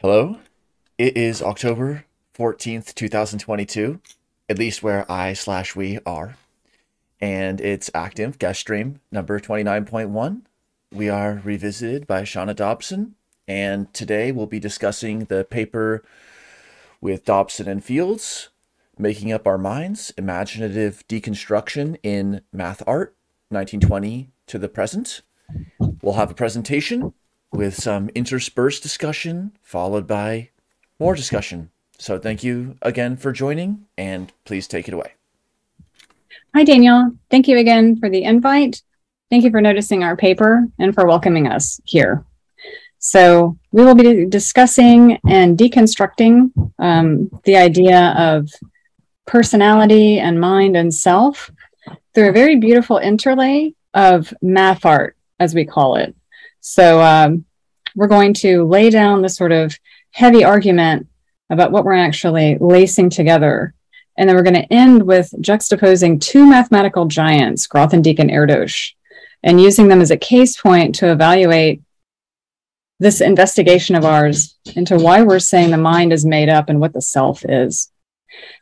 Hello, it is October 14th, 2022, at least where I/we are, and it's active guest stream number 29.1. We are revisited by Shauna Dobson, and today we'll be discussing the paper with Dobson and Fields, Making Up Our Minds, Imaginative Deconstruction in Math Art, 1920 to the Present. We'll have a presentation with some interspersed discussion, followed by more discussion. So thank you again for joining, and please take it away. Hi, Daniel. Thank you again for the invite. Thank you for noticing our paper and for welcoming us here. So we will be discussing and deconstructing the idea of personality and mind and self through a very beautiful interlay of math art, as we call it. So we're going to lay down the sort of heavy argument about what we're actually lacing together. And then we're going to end with juxtaposing two mathematical giants, Grothendieck and Erdős, and using them as a case point to evaluate this investigation of ours into why we're saying the mind is made up and what the self is.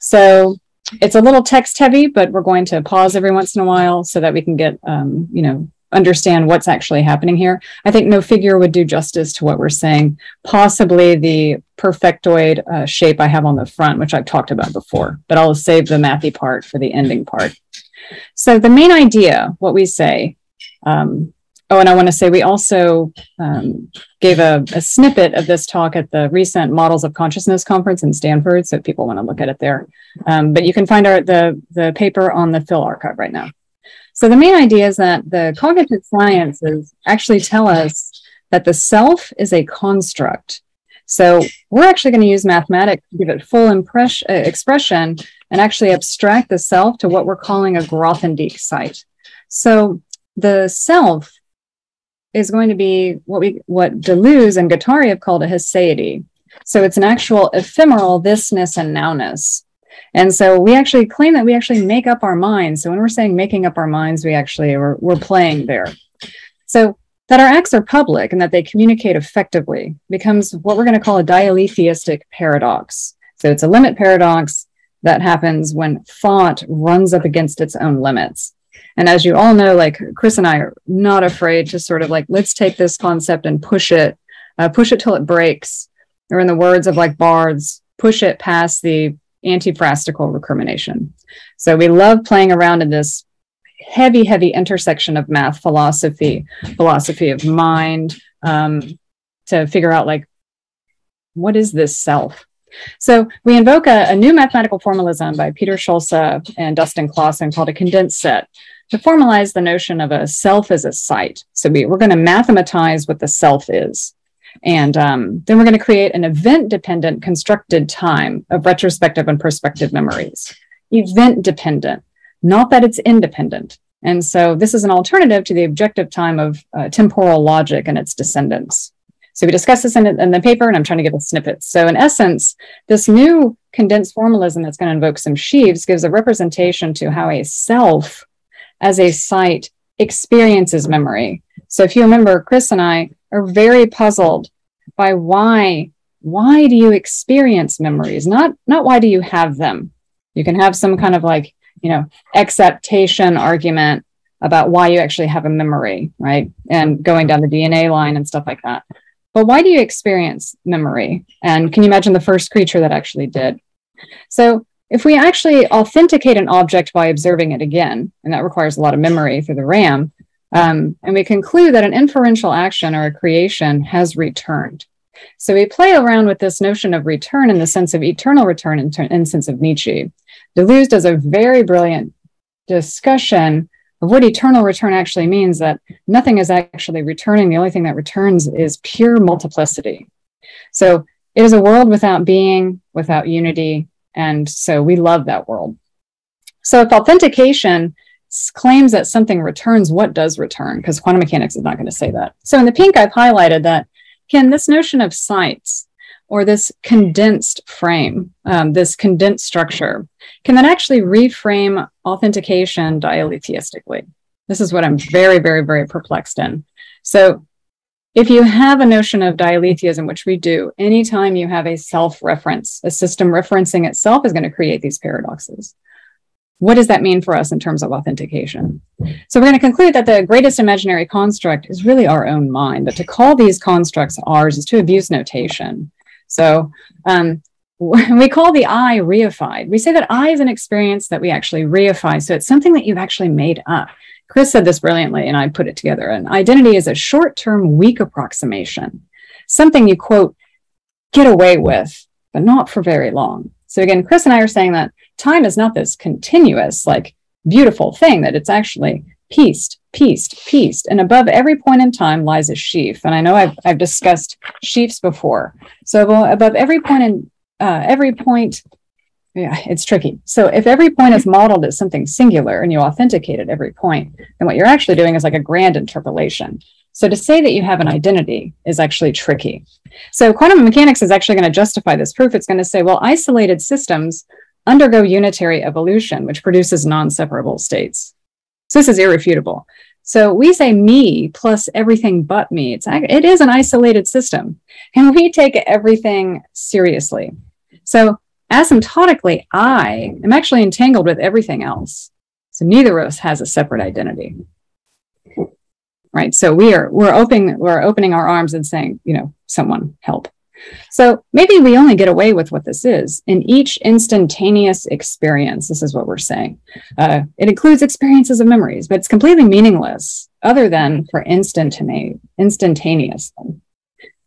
So it's a little text heavy, but we're going to pause every once in a while so that we can get, you know, understand what's actually happening here. I think no figure would do justice to what we're saying, possibly the perfectoid shape I have on the front, which I've talked about before, but I'll save the mathy part for the ending part. So the main idea, what we say, oh, and I want to say we also gave a snippet of this talk at the recent Models of Consciousness conference in Stanford, so if people want to look at it there. But you can find the paper on the Phil archive right now. So the main idea is that the cognitive sciences actually tell us that the self is a construct. So we're actually going to use mathematics to give it full expression and actually abstract the self to what we're calling a Grothendieck site. So the self is going to be what Deleuze and Guattari have called a haecceity. So it's an actual ephemeral thisness and nowness. And so we actually claim that we actually make up our minds. So when we're saying making up our minds, we actually are, we're playing there. So that our acts are public and that they communicate effectively becomes what we're going to call a dialetheistic paradox. So it's a limit paradox that happens when thought runs up against its own limits. And as you all know, like Chris and I are not afraid to sort of like, let's take this concept and push it till it breaks. Or in the words of like Barthes, push it past the anti-frastical recrimination. So we love playing around in this heavy, heavy intersection of math, philosophy, philosophy of mind, to figure out like, what is this self? So we invoke a new mathematical formalism by Peter Schulze and Dustin Clausen called a condensed set to formalize the notion of a self as a site. So we're going to mathematize what the self is. And then we're going to create an event-dependent constructed time of retrospective and prospective memories. Event-dependent, not that it's independent. And so this is an alternative to the objective time of temporal logic and its descendants. So we discuss this in the paper, and I'm trying to give a snippet. So in essence, this new condensed formalism that's going to invoke some sheaves gives a representation to how a self as a site experiences memory. So if you remember, Chris and I are very puzzled by why do you experience memories? Not why do you have them? You can have some kind of like, you know, acceptation argument about why you actually have a memory, right? And going down the DNA line and stuff like that. But why do you experience memory? And can you imagine the first creature that actually did? So if we actually authenticate an object by observing it again, and that requires a lot of memory through the RAM, and we conclude that an inferential action or a creation has returned. So we play around with this notion of return in the sense of eternal return in the sense of Nietzsche. Deleuze does a very brilliant discussion of what eternal return actually means, that nothing is actually returning. The only thing that returns is pure multiplicity. So it is a world without being, without unity. And so we love that world. So if authentication claims that something returns, what does return? Because quantum mechanics is not going to say that. So in the pink, I've highlighted that, again, this notion of sites or this condensed frame, this condensed structure, can that actually reframe authentication dialetheistically? This is what I'm very, very, very perplexed in. So If you have a notion of dialetheism, which we do, anytime you have a self-reference, a system referencing itself is going to create these paradoxes. What does that mean for us in terms of authentication? So we're going to conclude that the greatest imaginary construct is really our own mind, but to call these constructs ours is to abuse notation. So we call the I reified. We say that I is an experience that we actually reify. So it's something that you've actually made up. Chris said this brilliantly, and I put it together. An identity is a short-term, weak approximation, something you, quote, get away with, but not for very long. So again, Chris and I are saying that time is not this continuous, like, beautiful thing, that it's actually pieced, pieced, pieced. And above every point in time lies a sheaf. And I know I've discussed sheaves before. So above every point in yeah, it's tricky. So if every point is modeled as something singular and you authenticate at every point, then what you're actually doing is like a grand interpolation. So to say that you have an identity is actually tricky. So quantum mechanics is actually going to justify this proof. It's going to say, well, isolated systems undergo unitary evolution, which produces non-separable states. So this is irrefutable. So we say me plus everything but me. It is an isolated system, and we take everything seriously. So asymptotically, I am actually entangled with everything else. So neither of us has a separate identity, right? So we're opening our arms and saying, you know, someone help. So maybe we only get away with what this is in each instantaneous experience. This is what we're saying. It includes experiences of memories, but it's completely meaningless other than for instantaneous.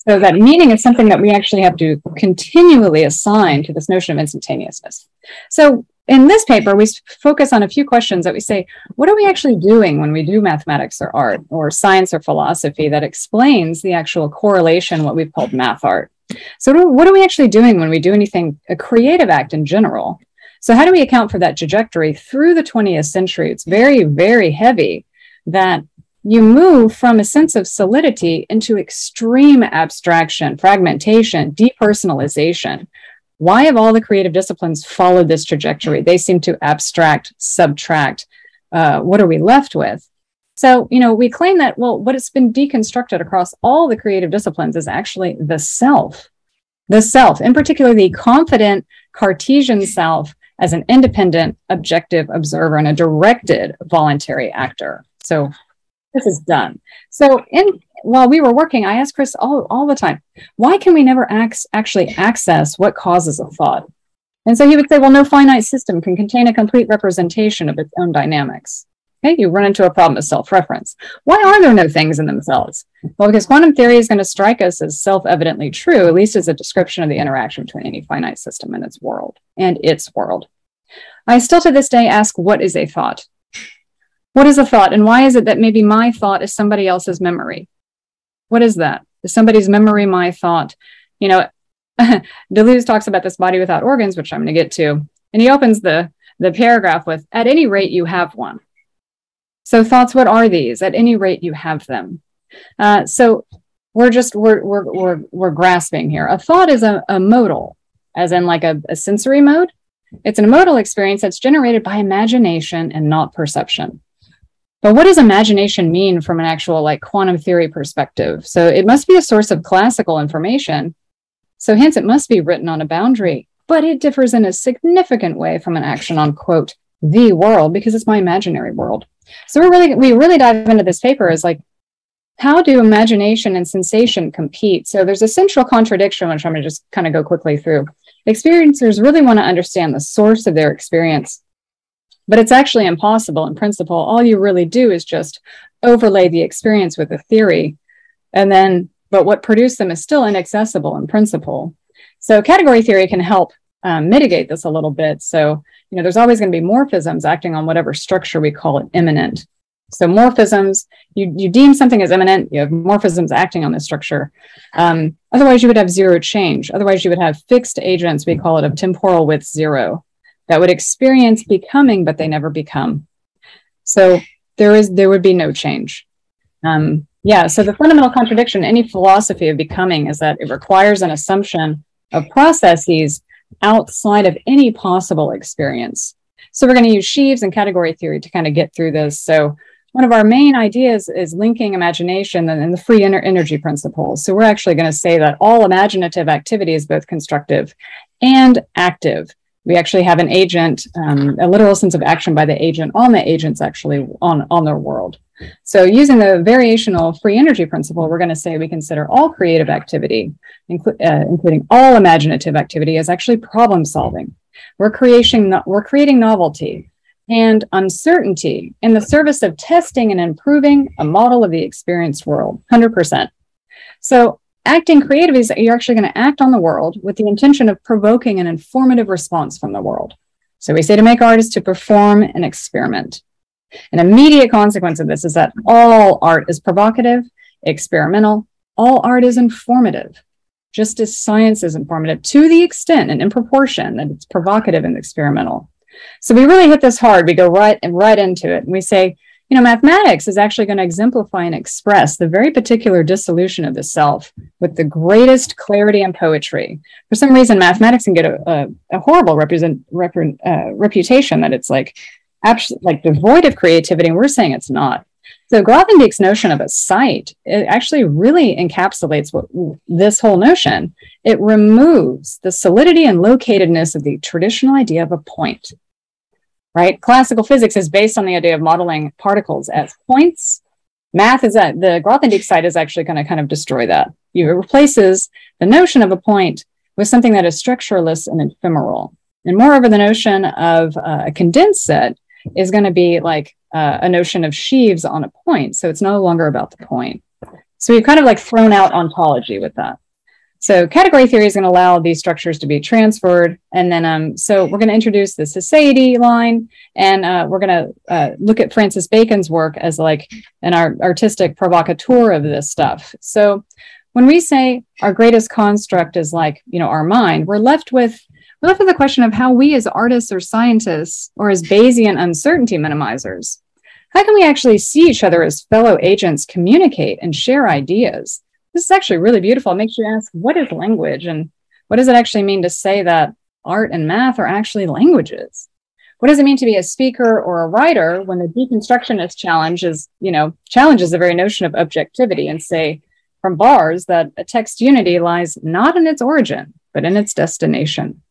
So that meaning is something that we actually have to continually assign to this notion of instantaneousness. So in this paper, we focus on a few questions that we say, what are we actually doing when we do mathematics or art or science or philosophy that explains the actual correlation, what we've called math art? So what are we actually doing when we do anything, a creative act in general? So how do we account for that trajectory through the 20th century? It's very, very heavy that you move from a sense of solidity into extreme abstraction, fragmentation, depersonalization. Why have all the creative disciplines followed this trajectory? They seem to abstract, subtract. What are we left with? So, you know, we claim that, well, what has been deconstructed across all the creative disciplines is actually the self. The self, in particular, the confident Cartesian self as an independent, objective observer and a directed voluntary actor. So this is done. So while we were working, I asked Chris all the time, why can we never actually access what causes a thought? And so he would say, well, no finite system can contain a complete representation of its own dynamics. Okay, you run into a problem of self-reference. Why are there no things in themselves? Well, because quantum theory is going to strike us as self-evidently true, at least as a description of the interaction between any finite system and its world. I still to this day ask, what is a thought? What is a thought? And why is it that maybe my thought is somebody else's memory? What is that? Is somebody's memory my thought? You know, Deleuze talks about this body without organs, which I'm going to get to. And he opens the paragraph with, at any rate, you have one. So thoughts, what are these? At any rate, you have them. So we're grasping here. A thought is a modal, as in like a sensory mode. It's an modal experience that's generated by imagination and not perception. But what does imagination mean from an actual like quantum theory perspective? So it must be a source of classical information. So hence it must be written on a boundary, but it differs in a significant way from an action on, quote, the world, because it's my imaginary world. So we really dive into this paper is like, how do imagination and sensation compete? So there's a central contradiction, which I'm going to just kind of go quickly through. Experiencers really want to understand the source of their experience, but it's actually impossible in principle. All you really do is just overlay the experience with a theory, and then, but what produced them is still inaccessible in principle. So category theory can help mitigate this a little bit. So, you know, there's always going to be morphisms acting on whatever structure we call it immanent. So morphisms, you deem something as immanent, you have morphisms acting on this structure. Otherwise, you would have zero change. Otherwise, you would have fixed agents, we call it of temporal width zero, that would experience becoming, but they never become. So there would be no change. Yeah, so the fundamental contradiction in any philosophy of becoming is that it requires an assumption of processes outside of any possible experience. So we're going to use sheaves and category theory to kind of get through this. So one of our main ideas is linking imagination and the free energy principles. So we're actually going to say that all imaginative activity is both constructive and active. We actually have an agent, a literal sense of action by the agent on the agents actually on their world. So using the variational free energy principle, we're going to say we consider all creative activity, including all imaginative activity, as actually problem solving. We're creating novelty and uncertainty in the service of testing and improving a model of the experienced world, 100%. So acting creative is that you're actually going to act on the world with the intention of provoking an informative response from the world. So we say to make art is to perform an experiment. An immediate consequence of this is that all art is provocative, experimental. All art is informative, just as science is informative to the extent and in proportion that it's provocative and experimental. So we really hit this hard. We go right into it. And we say, you know, mathematics is actually going to exemplify and express the very particular dissolution of the self with the greatest clarity and poetry. For some reason, mathematics can get a horrible reputation that it's like devoid of creativity, and we're saying it's not. So Grothendieck's notion of a site, it actually really encapsulates this whole notion. It removes the solidity and locatedness of the traditional idea of a point, right? Classical physics is based on the idea of modeling particles as points. Math is that the Grothendieck site is actually going to kind of destroy that. It replaces the notion of a point with something that is structureless and ephemeral. And moreover, the notion of a condensed set is going to be like a notion of sheaves on a point. So it's no longer about the point. So we've kind of like thrown out ontology with that. So category theory is going to allow these structures to be transferred. And then, so we're going to introduce the haecceity line, and we're going to look at Francis Bacon's work as like an artistic provocateur of this stuff. So when we say our greatest construct is like, you know, our mind, we're left with the question of how we as artists or scientists or as Bayesian uncertainty minimizers, how can we actually see each other as fellow agents communicate and share ideas? This is actually really beautiful. It makes you ask, what is language? And what does it actually mean to say that art and math are actually languages? What does it mean to be a speaker or a writer when the deconstructionist challenge is, you know, challenges the very notion of objectivity and say from Barthes that a text unity lies not in its origin, but in its destination.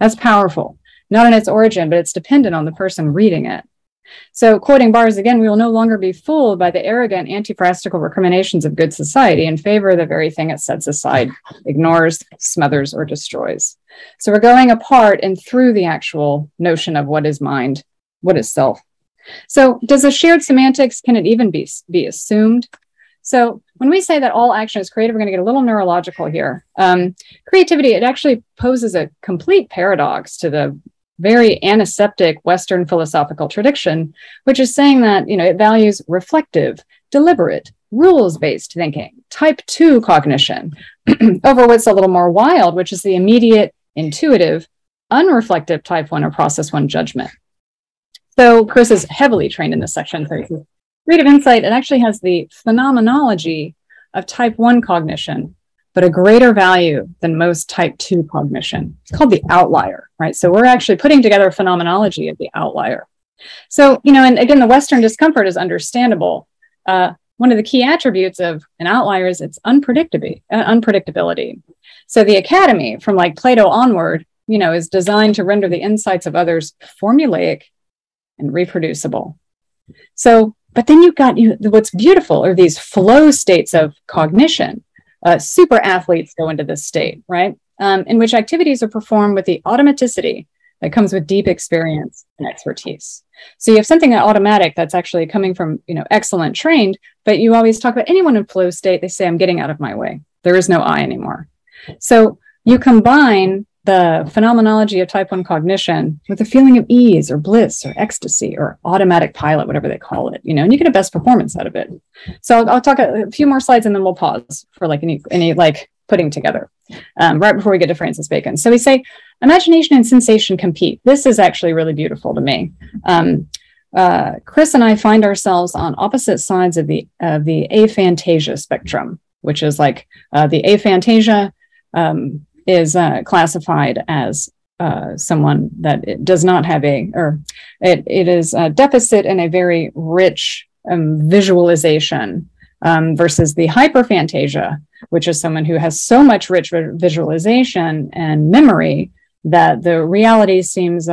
That's powerful. Not in its origin, but it's dependent on the person reading it. So quoting Barthes again, we will no longer be fooled by the arrogant anti-phrastical recriminations of good society in favor of the very thing it sets aside, ignores, smothers, or destroys. So we're going apart and through the actual notion of what is mind, what is self. So does a shared semantics, can it even be assumed? So when we say that all action is creative, we're going to get a little neurological here. Creativity, it actually poses a complete paradox to the very antiseptic Western philosophical tradition, which is saying that, you know, it values reflective, deliberate, rules-based thinking, type 2 cognition, over what's a little more wild, which is the immediate, intuitive, unreflective type 1 or process 1 judgment. So Chris is heavily trained in this section, so creative insight, it actually has the phenomenology of type 1 cognition, but a greater value than most type 2 cognition. It's called the outlier, right? So we're actually putting together a phenomenology of the outlier. So, you know, and again, the Western discomfort is understandable. One of the key attributes of an outlier is its unpredictability. So the academy from like Plato onward, you know, is designed to render the insights of others formulaic and reproducible. So, but then you've got what's beautiful are these flow states of cognition. Super athletes go into this state, right? In which activities are performed with the automaticity that comes with deep experience and expertise. So you have something automatic that's actually coming from, you know, excellent trained, but you always talk about anyone in flow state, they say, I'm getting out of my way. There is no I anymore. So you combine the phenomenology of type 1 cognition with a feeling of ease or bliss or ecstasy or automatic pilot, whatever they call it, you know, and you get a best performance out of it. So I'll talk a few more slides and then we'll pause for like any like putting together right before we get to Francis Bacon. So we say imagination and sensation compete. This is actually really beautiful to me. Chris and I find ourselves on opposite sides of the aphantasia spectrum, which is like the aphantasia is classified as someone that it does not have a, or it is a deficit in a very rich visualization versus the hyperphantasia, which is someone who has so much rich visualization and memory that the reality seems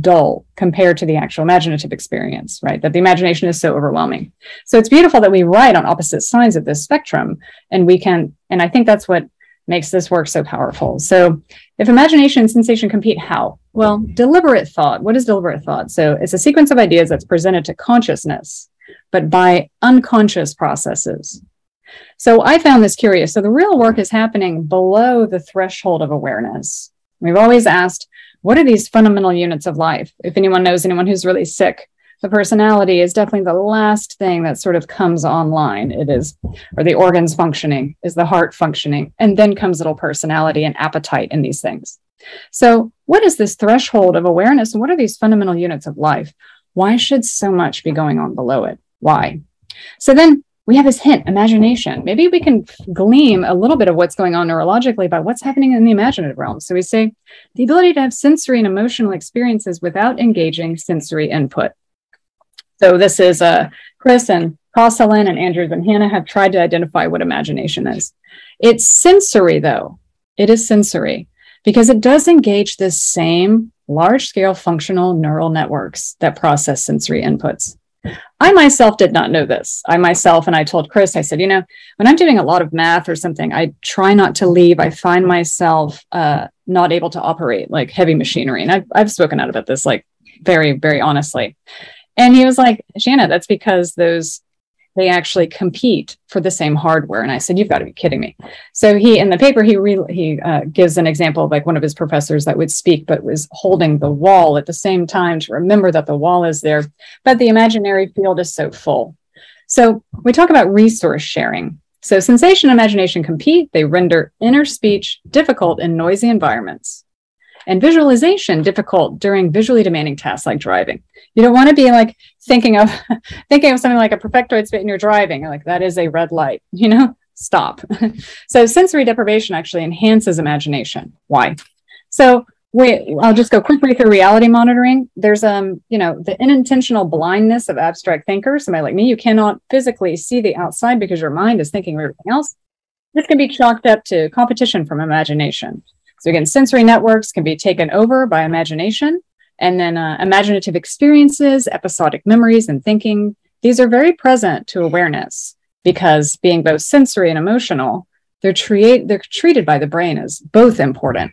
dull compared to the actual imaginative experience, right? That the imagination is so overwhelming. So it's beautiful that we write on opposite sides of this spectrum, and we can, and I think that's what makes this work so powerful. So if imagination and sensation compete, how? Well, deliberate thought. What is deliberate thought? So it's a sequence of ideas that's presented to consciousness, but by unconscious processes. So I found this curious. So the real work is happening below the threshold of awareness. We've always asked, what are these fundamental units of life? If anyone knows anyone who's really sick, the personality is definitely the last thing that sort of comes online. It is, or the organs functioning, is the heart functioning, and then comes little personality and appetite and these things. So what is this threshold of awareness? And what are these fundamental units of life? Why should so much be going on below it? Why? So then we have this hint, imagination. Maybe we can glean a little bit of what's going on neurologically by what's happening in the imaginative realm. So we say the ability to have sensory and emotional experiences without engaging sensory input. So this is Chris and Koselin and Andrews and Hannah have tried to identify what imagination is. It's sensory, though. It is sensory because it does engage the same large-scale functional neural networks that process sensory inputs. I myself did not know this. And I told Chris, I said, you know, when I'm doing a lot of math or something, I try not to leave. I find myself not able to operate like heavy machinery. And I've spoken out about this like very, very honestly. And he was like, Shauna, that's because they actually compete for the same hardware. And I said, you've got to be kidding me. So he, in the paper, he gives an example of like one of his professors that would speak, but was holding the wall at the same time to remember that the wall is there, but the imaginary field is so full. So we talk about resource sharing. So sensation and imagination compete. They render inner speech difficult in noisy environments, and visualization difficult during visually demanding tasks like driving. You don't want to be like thinking of something like a perfectoid spit and you're driving, like that is a red light, you know, stop. So sensory deprivation actually enhances imagination. Why? So I'll just go quickly through reality monitoring. There's, you know, the unintentional blindness of abstract thinkers, somebody like me. You cannot physically see the outside because your mind is thinking of everything else. This can be chalked up to competition from imagination. So again, sensory networks can be taken over by imagination, and then imaginative experiences, episodic memories, and thinking. These are very present to awareness because being both sensory and emotional, they're treated by the brain as both important.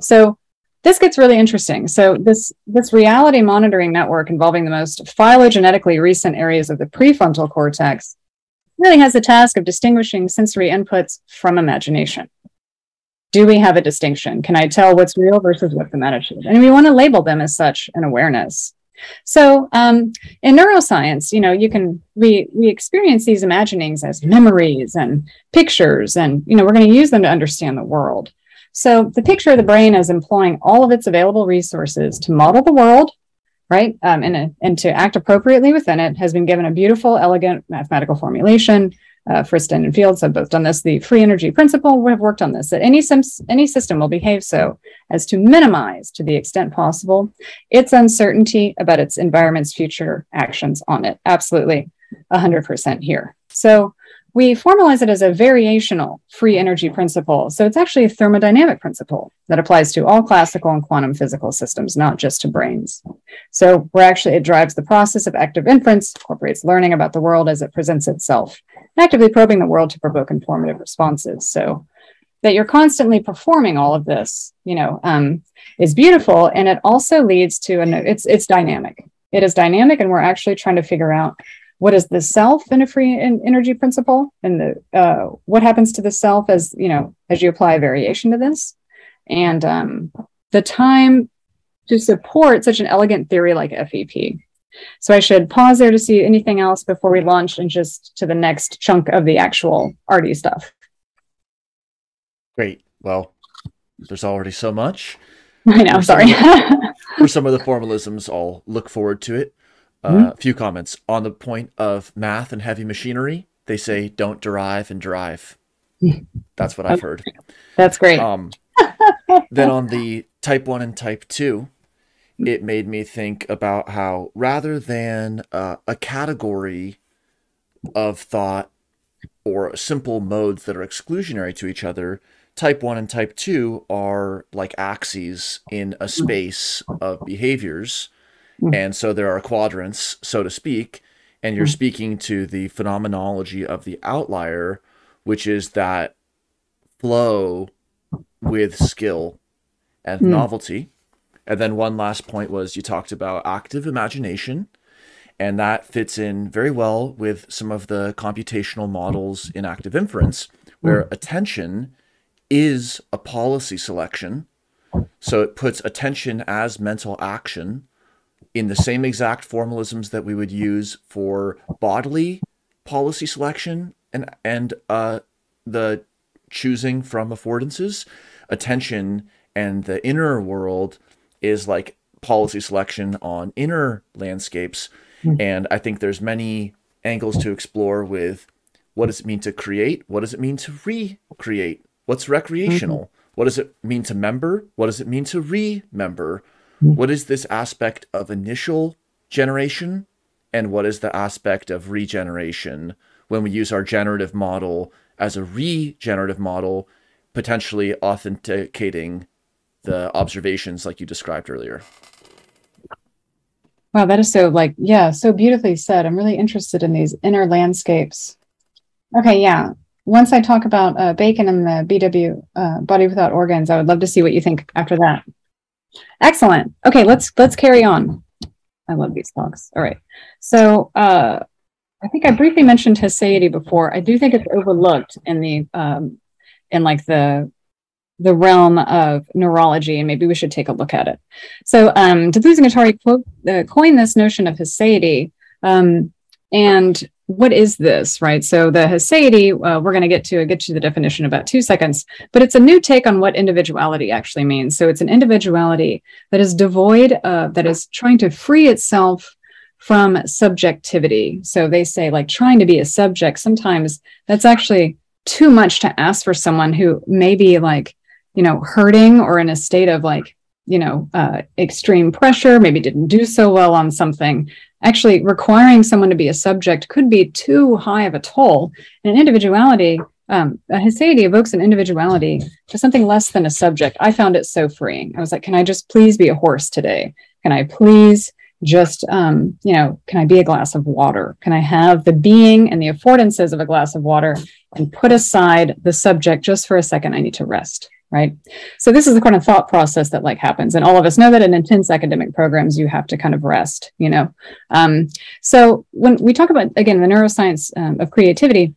So this gets really interesting. So this reality monitoring network involving the most phylogenetically recent areas of the prefrontal cortex really has the task of distinguishing sensory inputs from imagination. Do we have a distinction? Can I tell what's real versus what's imaginative? And we want to label them as such in awareness. So in neuroscience, you know, we experience these imaginings as memories and pictures, and, you know, we're going to use them to understand the world. So the picture of the brain is employing all of its available resources to model the world, right? And to act appropriately within it has been given a beautiful, elegant mathematical formulation. Friston and Fields have both done this. The free energy principle, we have worked on this, that any system will behave so as to minimize, to the extent possible, its uncertainty about its environment's future actions on it. Absolutely 100% here. So we formalize it as a variational free energy principle. So it's actually a thermodynamic principle that applies to all classical and quantum physical systems, not just to brains. So we're actually, it drives the process of active inference, incorporates learning about the world as it presents itself, and actively probing the world to provoke informative responses. So that you're constantly performing all of this, you know, is beautiful. And it also leads to, it's dynamic. It is dynamic, and we're actually trying to figure out what is the self in a free energy principle, and the, what happens to the self as, you know, as you apply a variation to this, and the time to support such an elegant theory like FEP. So I should pause there to see anything else before we launch and just to the next chunk of the actual arty stuff. Great. Well, there's already so much. I know, sorry. For some of the formalisms, I'll look forward to it. A few comments on the point of math and heavy machinery. They say don't derive and drive. That's what I've heard. That's great. Then on the type 1 and type 2, it made me think about how rather than a category of thought or simple modes that are exclusionary to each other, type 1 and type 2 are like axes in a space of behaviors. And so there are quadrants, so to speak, and you're speaking to the phenomenology of the outlier, which is that flow with skill and novelty. And then one last point was you talked about active imagination, and that fits in very well with some of the computational models in active inference, where attention is a policy selection. So it puts attention as mental action in the same exact formalisms that we would use for bodily policy selection and the choosing from affordances. Attention and the inner world is like policy selection on inner landscapes. And I think there's many angles to explore with what does it mean to create? What does it mean to recreate? What's recreational? What does it mean to member? What does it mean to remember? What is this aspect of initial generation? And what is the aspect of regeneration when we use our generative model as a regenerative model, potentially authenticating the observations like you described earlier? Wow, that is so like, yeah, so beautifully said. I'm really interested in these inner landscapes. Okay, yeah. Once I talk about Bacon and the BW, body without organs, I would love to see what you think after that. Excellent. Okay, let's carry on. I love these talks. All right. So I think I briefly mentioned haecceity before. I do think it's overlooked in the in like the realm of neurology, and maybe we should take a look at it. So Deleuze and Guattari coined this notion of haecceity, and what is this, right? So the haecceity, we're going to get to the definition in about 2 seconds, but it's a new take on what individuality actually means. So it's an individuality that is devoid of, that is trying to free itself from subjectivity. So they say like trying to be a subject, sometimes that's actually too much to ask for someone who may be like, you know, hurting or in a state of like, you know, extreme pressure, maybe didn't do so well on something. Actually, requiring someone to be a subject could be too high of a toll. And an individuality, haecceity evokes an individuality to something less than a subject. I found it so freeing. I was like, can I just please be a horse today? Can I please just, you know, can I be a glass of water? Can I have the being and the affordances of a glass of water and put aside the subject just for a second? I need to rest. Right. So this is the kind of thought process that like happens. And all of us know that in intense academic programs, you have to kind of rest, you know. So when we talk about, again, the neuroscience of creativity,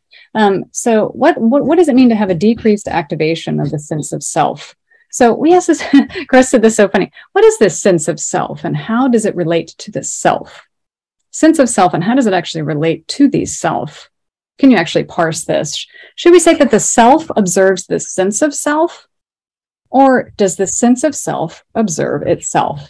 so what does it mean to have a decreased activation of the sense of self? So we asked this, Chris said this so funny. What is this sense of self and how does it relate to the self? Sense of self and how does it actually relate to the self? Can you actually parse this? Should we say that the self observes the sense of self? Or does the sense of self observe itself,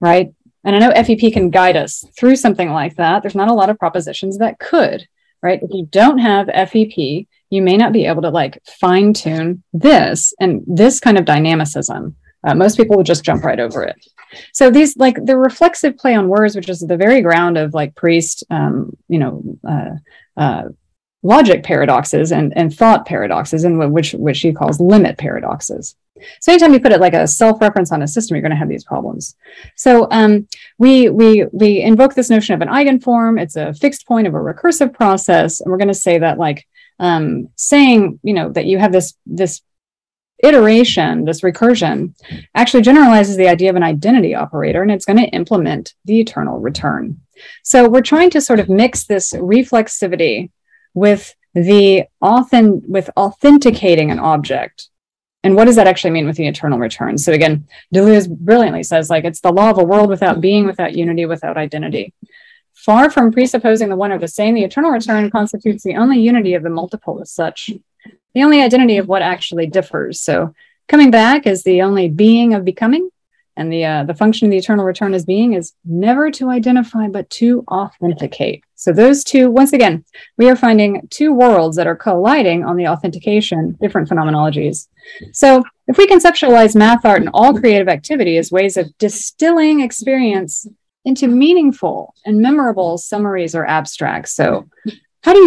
right? And I know FEP can guide us through something like that. There's not a lot of propositions that could, right? If you don't have FEP, you may not be able to like fine tune this and this kind of dynamicism. Most people would just jump right over it. So these like the reflexive play on words, which is the very ground of like Priest, you know, logic paradoxes and thought paradoxes, and which he calls limit paradoxes. So anytime you put it like a self-reference on a system, you're going to have these problems. So we invoke this notion of an eigenform. It's a fixed point of a recursive process, and we're going to say that like saying, you know, that you have this iteration, this recursion, actually generalizes the idea of an identity operator, and it's going to implement the eternal return. So we're trying to sort of mix this reflexivity with authenticating an object. And what does that actually mean with the eternal return? So again, Deleuze brilliantly says, like, it's the law of a world without being, without unity, without identity. Far from presupposing the one or the same, the eternal return constitutes the only unity of the multiple as such, the only identity of what actually differs. So coming back is the only being of becoming, And the function of the eternal return as being is never to identify, but to authenticate. So those two, once again, we are finding two worlds that are colliding on the authentication, different phenomenologies. So if we conceptualize math, art, and all creative activity as ways of distilling experience into meaningful and memorable summaries or abstracts. So how do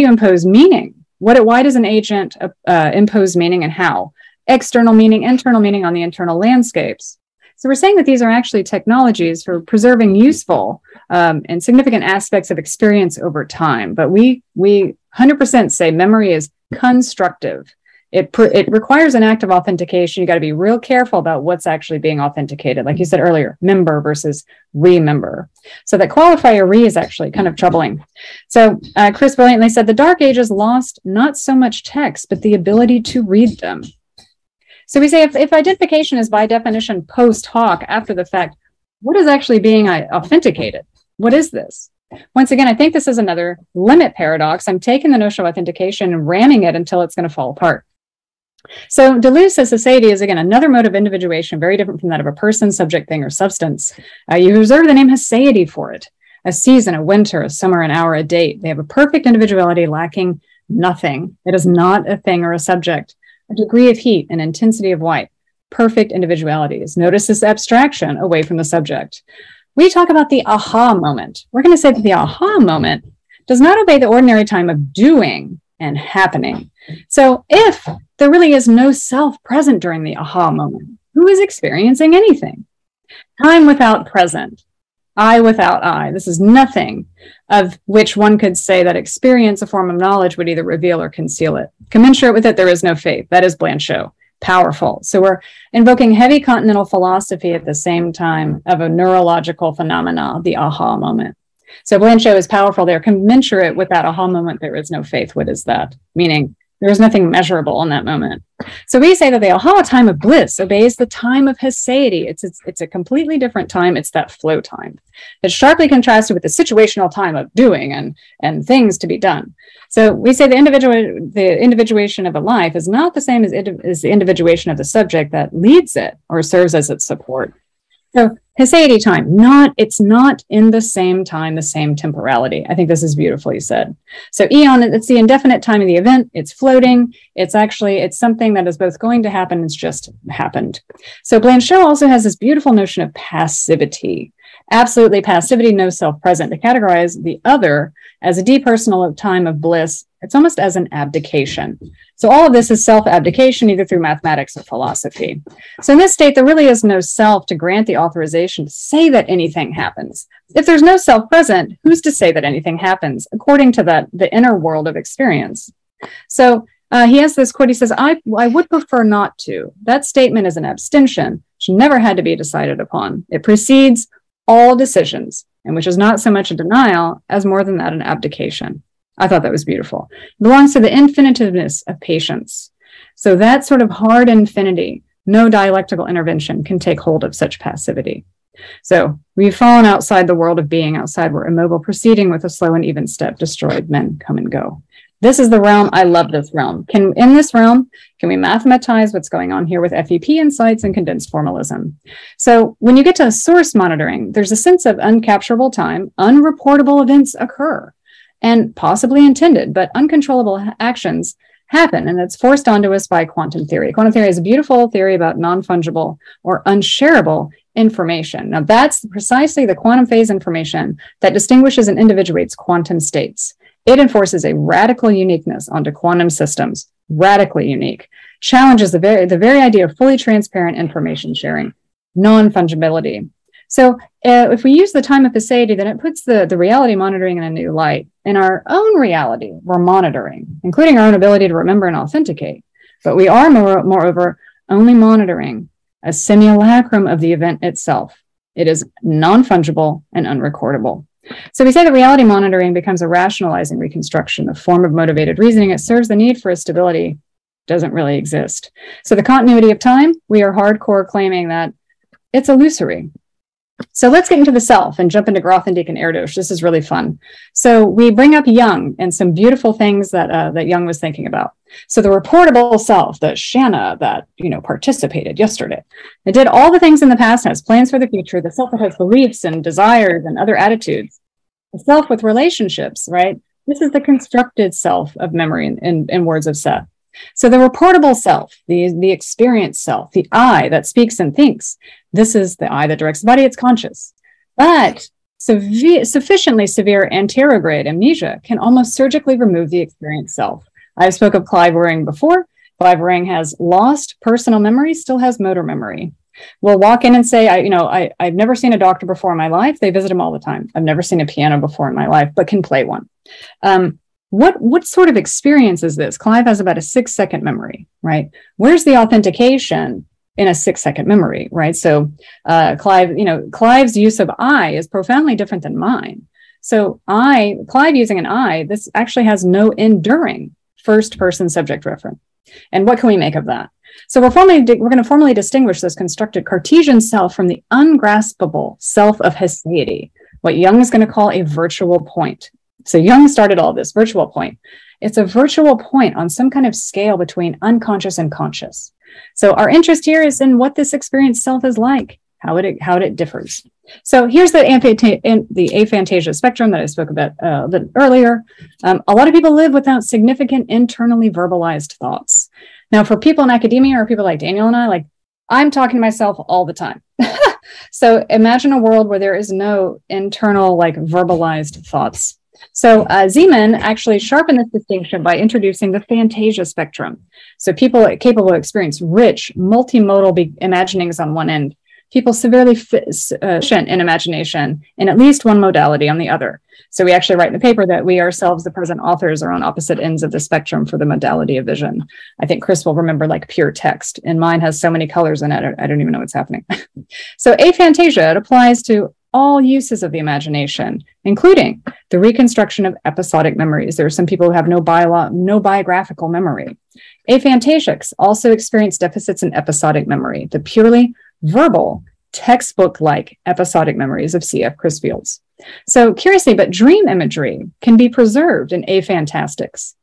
you impose meaning? Why does an agent impose meaning, and how? External meaning, internal meaning on the internal landscapes. So we're saying that these are actually technologies for preserving useful and significant aspects of experience over time. But we 100% say memory is constructive. It requires an act of authentication. You got to be real careful about what's actually being authenticated. Like you said earlier, member versus remember. So that qualifier re is actually kind of troubling. So Chris brilliantly said, the Dark Ages lost not so much text, but the ability to read them. So we say if identification is by definition post hoc, after the fact, what is actually being authenticated? What is this? Once again, I think this is another limit paradox. I'm taking the notion of authentication and ramming it until it's going to fall apart. So Deleuze says society is, again, another mode of individuation, very different from that of a person, subject, thing, or substance. You reserve the name haecceity for it. A season, a winter, a summer, an hour, a date. They have a perfect individuality lacking nothing. It is not a thing or a subject. A degree of heat and intensity of white, perfect individualities. Notice this abstraction away from the subject. We talk about the aha moment. We're going to say that the aha moment does not obey the ordinary time of doing and happening. So if there really is no self present during the aha moment, who is experiencing anything? Time without present, I without I. This is nothing of which one could say that experience, a form of knowledge, would either reveal or conceal it. Commensurate with it, there is no faith. That is Blanchot. Powerful. So we're invoking heavy continental philosophy at the same time of a neurological phenomena, the aha moment. So Blanchot is powerful there. Commensurate with that aha moment, there is no faith. What is that? Meaning there is nothing measurable in that moment. So we say that the aha time of bliss obeys the time of haecceity. It's a completely different time. It's that flow time. It's sharply contrasted with the situational time of doing and things to be done. So we say the individuation of a life is not the same as the individuation of the subject that leads it or serves as its support. So haecceity time, it's not in the same time, the same temporality. I think this is beautifully said. So eon, it's the indefinite time of the event. It's floating. It's something that is both going to happen. It's just happened. So Blanchot also has this beautiful notion of passivity. Absolutely passivity, no self-present. To categorize the other as a depersonal time of bliss, it's almost as an abdication. So all of this is self-abdication, either through mathematics or philosophy. So in this state, there really is no self to grant the authorization to say that anything happens. If there's no self present, who's to say that anything happens, according to the inner world of experience? So he has this quote, he says, I would prefer not to. That statement is an abstention, which never had to be decided upon. It precedes all decisions, and which is not so much a denial as more than that an abdication. I thought that was beautiful. It belongs to the infinitiveness of patience. So that sort of hard infinity, no dialectical intervention can take hold of such passivity. So we've fallen outside the world of being, outside we're immobile, proceeding with a slow and even step, destroyed men come and go. This is the realm. I love this realm. In this realm, can we mathematize what's going on here with FEP insights and condensed formalism? So when you get to source monitoring, there's a sense of uncapturable time, unreportable events occur, and possibly intended, but uncontrollable actions happen, and that's forced onto us by quantum theory. Quantum theory is a beautiful theory about non-fungible or unshareable information. Now, that's precisely the quantum phase information that distinguishes and individuates quantum states. It enforces a radical uniqueness onto quantum systems, radically unique, challenges the very idea of fully transparent information sharing, non-fungibility. So if we use the time of haecceity, then it puts the reality monitoring in a new light. In our own reality, we're monitoring, including our own ability to remember and authenticate. But we are, moreover, only monitoring a simulacrum of the event itself. It is non-fungible and unrecordable. So we say that reality monitoring becomes a rationalizing reconstruction, a form of motivated reasoning. It serves the need for a stability that doesn't really exist. So the continuity of time, we are hardcore claiming that it's illusory. So let's get into the self and jump into Grothendieck and Erdős. This is really fun. So we bring up Jung and some beautiful things that Jung was thinking about. So the reportable self, the Shauna that, you know, participated yesterday, it did all the things in the past, has plans for the future, the self that has beliefs and desires and other attitudes, the self with relationships, right? This is the constructed self of memory in words of Seth. So the reportable self, the experience self, the I that speaks and thinks, this is the I that directs the body, it's conscious. But sufficiently severe anterograde amnesia can almost surgically remove the experience self. I spoke of Clive Waring before. Clive Waring has lost personal memory, still has motor memory. Will walk in and say, I've never seen a doctor before in my life. They visit him all the time. I've never seen a piano before in my life, but can play one. What sort of experience is this? Clive has about a 6-second memory, right? Where's the authentication in a 6-second memory, right? So Clive, Clive's use of I is profoundly different than mine. So Clive using an I, this actually has no enduring first person subject referent. And what can we make of that? So we're going to formally distinguish this constructed Cartesian self from the ungraspable self of haecceity, what Jung is going to call a virtual point. So Jung started all this virtual point. It's a virtual point on some kind of scale between unconscious and conscious. So our interest here is in what this experienced self is like, how it differs. So here's the aphantasia spectrum that I spoke about a bit earlier. A lot of people live without significant internally verbalized thoughts. Now, for people in academia or people like Daniel and I, like, I'm talking to myself all the time. So imagine a world where there is no internal, like, verbalized thoughts. So Zeeman actually sharpened this distinction by introducing the phantasia spectrum. So people capable of experience rich, multimodal imaginings on one end, people severely deficient in imagination in at least one modality on the other. So we actually write in the paper that we ourselves, the present authors, are on opposite ends of the spectrum for the modality of vision. I think Chris will remember, like, pure text, and mine has so many colors in it, I don't even know what's happening. So aphantasia, it applies to all uses of the imagination, including the reconstruction of episodic memories. There are some people who have no biographical memory. Aphantasics also experience deficits in episodic memory, the purely verbal, textbook-like episodic memories of C.F. Chris Fields. So curiously, but dream imagery can be preserved in aphantastics.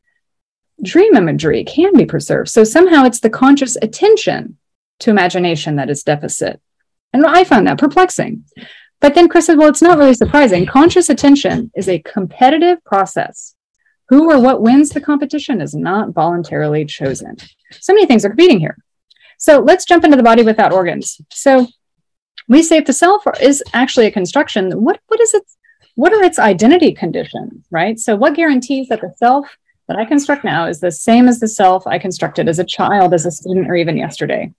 Dream imagery can be preserved. So somehow it's the conscious attention to imagination that is deficit. And I found that perplexing. But then Chris said, well, it's not really surprising. Conscious attention is a competitive process. Who or what wins the competition is not voluntarily chosen. So many things are competing here. So let's jump into the body without organs. So we say if the self is actually a construction, what are its identity conditions, right? So what guarantees that the self that I construct now is the same as the self I constructed as a child, as a student, or even yesterday?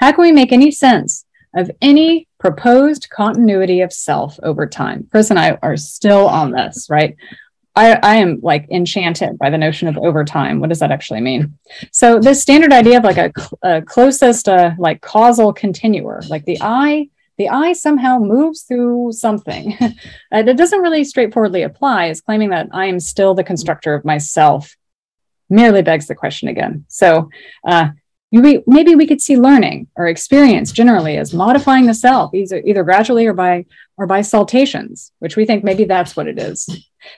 How can we make any sense of any proposed continuity of self over time? Chris and I are still on this, right? I am, like, enchanted by the notion of over time. What does that actually mean? So this standard idea of, like, a closest, like, causal continuer, like the I somehow moves through something. It doesn't really straightforwardly apply, is claiming that I am still the constructor of myself merely begs the question again. So, maybe we could see learning or experience generally as modifying the self, either gradually or by saltations, which we think maybe that's what it is.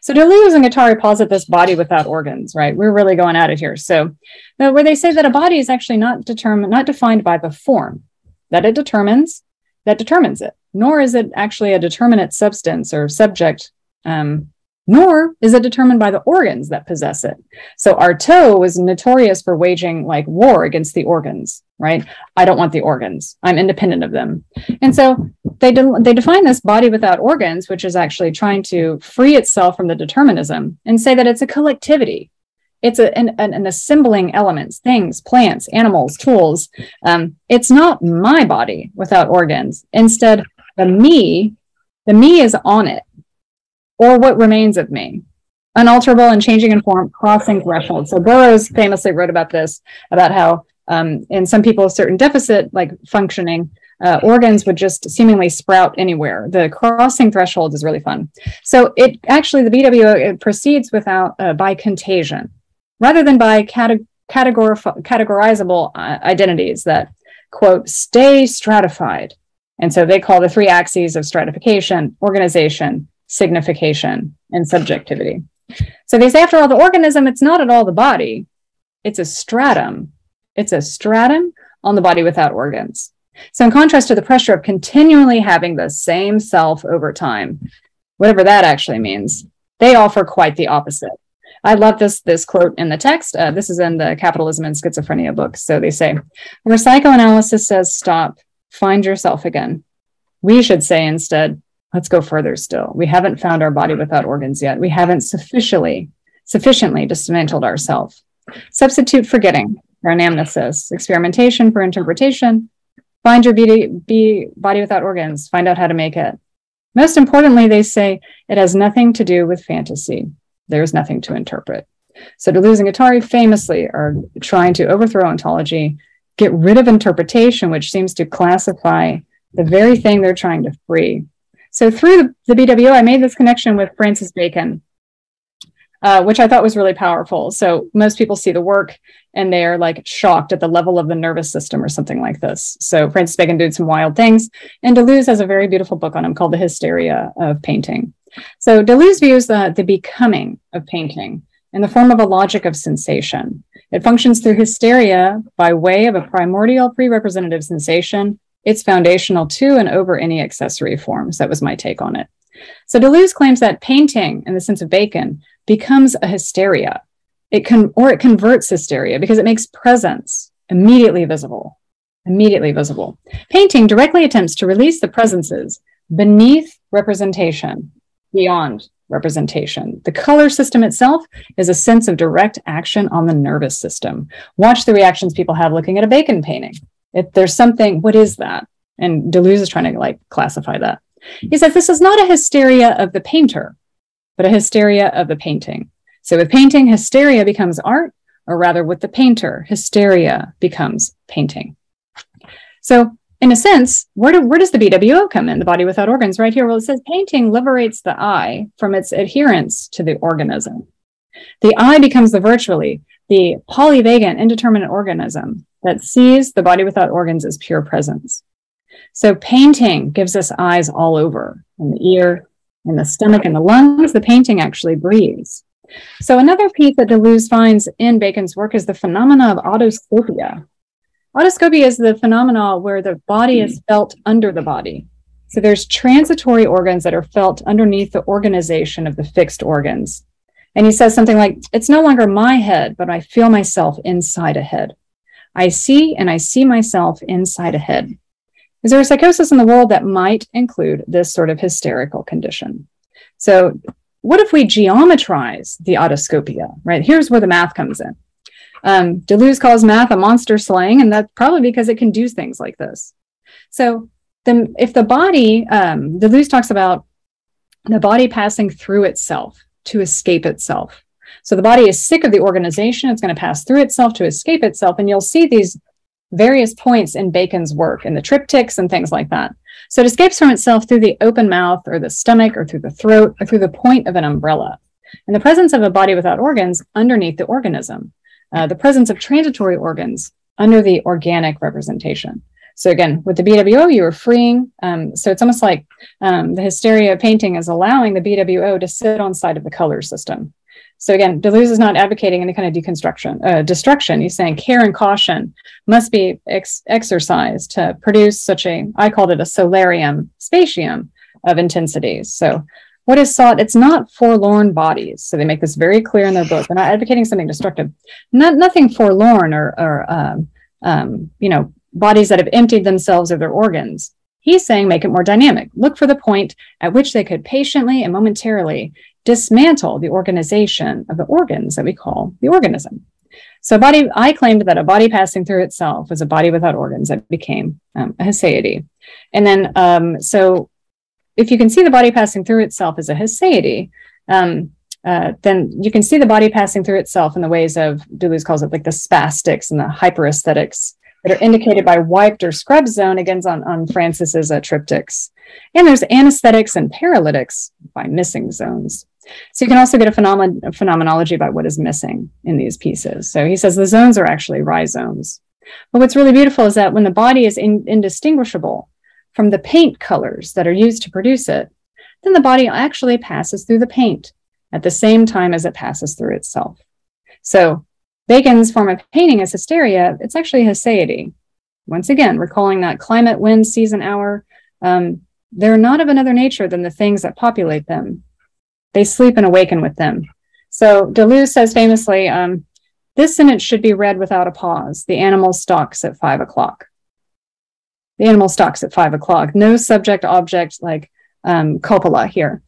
So Deleuze and Guattari posit this body without organs, right? We're really going at it here. So where they say that a body is actually not defined by the form that it determines, that determines it, nor is it actually a determinate substance or subject, nor is it determined by the organs that possess it. So Artaud was notorious for waging, like, war against the organs, right? I don't want the organs. I'm independent of them. And so they define this body without organs, which is actually trying to free itself from the determinism, and say that it's a collectivity. It's an assembling elements, things, plants, animals, tools. It's not my body without organs. Instead, the me is on it, or what remains of me, unalterable and changing in form, crossing thresholds. So Burroughs famously wrote about this, about how in some people a certain deficit, like functioning, organs would just seemingly sprout anywhere. The crossing threshold is really fun. So it actually, the BWO, it proceeds without, by contagion, rather than by categorizable identities that, quote, stay stratified. And so they call the three axes of stratification, organization, signification, and subjectivity. So they say, after all, the organism, it's not at all the body. It's a stratum. It's a stratum on the body without organs. So in contrast to the pressure of continually having the same self over time, whatever that actually means, they offer quite the opposite. I love this quote in the text. This is in the Capitalism and Schizophrenia book. So they say, where psychoanalysis says, stop, find yourself again. We should say instead, let's go further still. We haven't found our body without organs yet. We haven't sufficiently dismantled ourselves. Substitute forgetting for anamnesis, experimentation for interpretation, find your body without organs, find out how to make it. Most importantly, they say, it has nothing to do with fantasy. There's nothing to interpret. So Deleuze and Guattari famously are trying to overthrow ontology, get rid of interpretation, which seems to classify the very thing they're trying to free. So through the BWO, I made this connection with Francis Bacon, which I thought was really powerful. So most people see the work and they're like shocked at the level of the nervous system or something like this. So Francis Bacon did some wild things, and Deleuze has a very beautiful book on him called The Hysteria of Painting. So Deleuze views the becoming of painting in the form of a logic of sensation. It functions through hysteria by way of a primordial pre-representative sensation. It's foundational to and over any accessory forms. That was my take on it. So Deleuze claims that painting, in the sense of Bacon, becomes a hysteria. It converts hysteria because it makes presence immediately visible. Immediately visible. Painting directly attempts to release the presences beneath representation, beyond representation. The color system itself is a sense of direct action on the nervous system. Watch the reactions people have looking at a Bacon painting. If there's something, what is that? And Deleuze is trying to like classify that. He says this is not a hysteria of the painter, but a hysteria of the painting. So with painting, hysteria becomes art, or rather with the painter, hysteria becomes painting. So in a sense, where does the BWO come in, the body without organs? Right here, well, it says painting liberates the eye from its adherence to the organism. The eye becomes the virtually, the polyvagant, indeterminate organism that sees the body without organs as pure presence. So painting gives us eyes all over, in the ear, in the stomach, in the lungs. The painting actually breathes. So another piece that Deleuze finds in Bacon's work is the phenomena of autoscopia. Autoscopia is the phenomena where the body is felt under the body. So there's transitory organs that are felt underneath the organization of the fixed organs. And he says something like, it's no longer my head, but I feel myself inside a head. I see and I see myself inside a head. Is there a psychosis in the world that might include this sort of hysterical condition? So what if we geometrize the autoscopia, right? Here's where the math comes in. Deleuze calls math a monster slang, and that's probably because it can do things like this. So then if the body, Deleuze talks about the body passing through itself to escape itself. So the body is sick of the organization. It's going to pass through itself to escape itself. And you'll see these various points in Bacon's work, in the triptychs and things like that. So it escapes from itself through the open mouth or the stomach or through the throat or through the point of an umbrella. In the presence of a body without organs underneath the organism, the presence of transitory organs under the organic representation. So again, with the BWO, you are freeing. So it's almost like the hysteria of painting is allowing the BWO to sit on side of the color system. So again, Deleuze is not advocating any kind of deconstruction, destruction. He's saying care and caution must be exercised to produce such a, I called it a solarium spatium of intensities. So what is sought? It's not forlorn bodies. So they make this very clear in their book. They're not advocating something destructive, nothing forlorn or you know, bodies that have emptied themselves of their organs. He's saying make it more dynamic. Look for the point at which they could patiently and momentarily dismantle the organization of the organs that we call the organism. So body, I claimed that a body passing through itself was a body without organs that became a haecceity. And then, so if you can see the body passing through itself as a haecceity, then you can see the body passing through itself in the ways of, Deleuze calls it like the spastics and the hyperesthetics that are indicated by wiped or scrub zone, again on Francis's triptychs. And there's anesthetics and paralytics by missing zones. So you can also get a phenomenology about what is missing in these pieces. So he says the zones are actually rhizomes. But what's really beautiful is that when the body is indistinguishable from the paint colors that are used to produce it, then the body actually passes through the paint at the same time as it passes through itself. So Bacon's form of painting is hysteria. It's actually haecceity. Once again, recalling that climate, wind, season, hour, they're not of another nature than the things that populate them. They sleep and awaken with them. So Deleuze says famously, this sentence should be read without a pause. The animal stalks at 5 o'clock. The animal stalks at 5 o'clock. No subject object like Coppola here.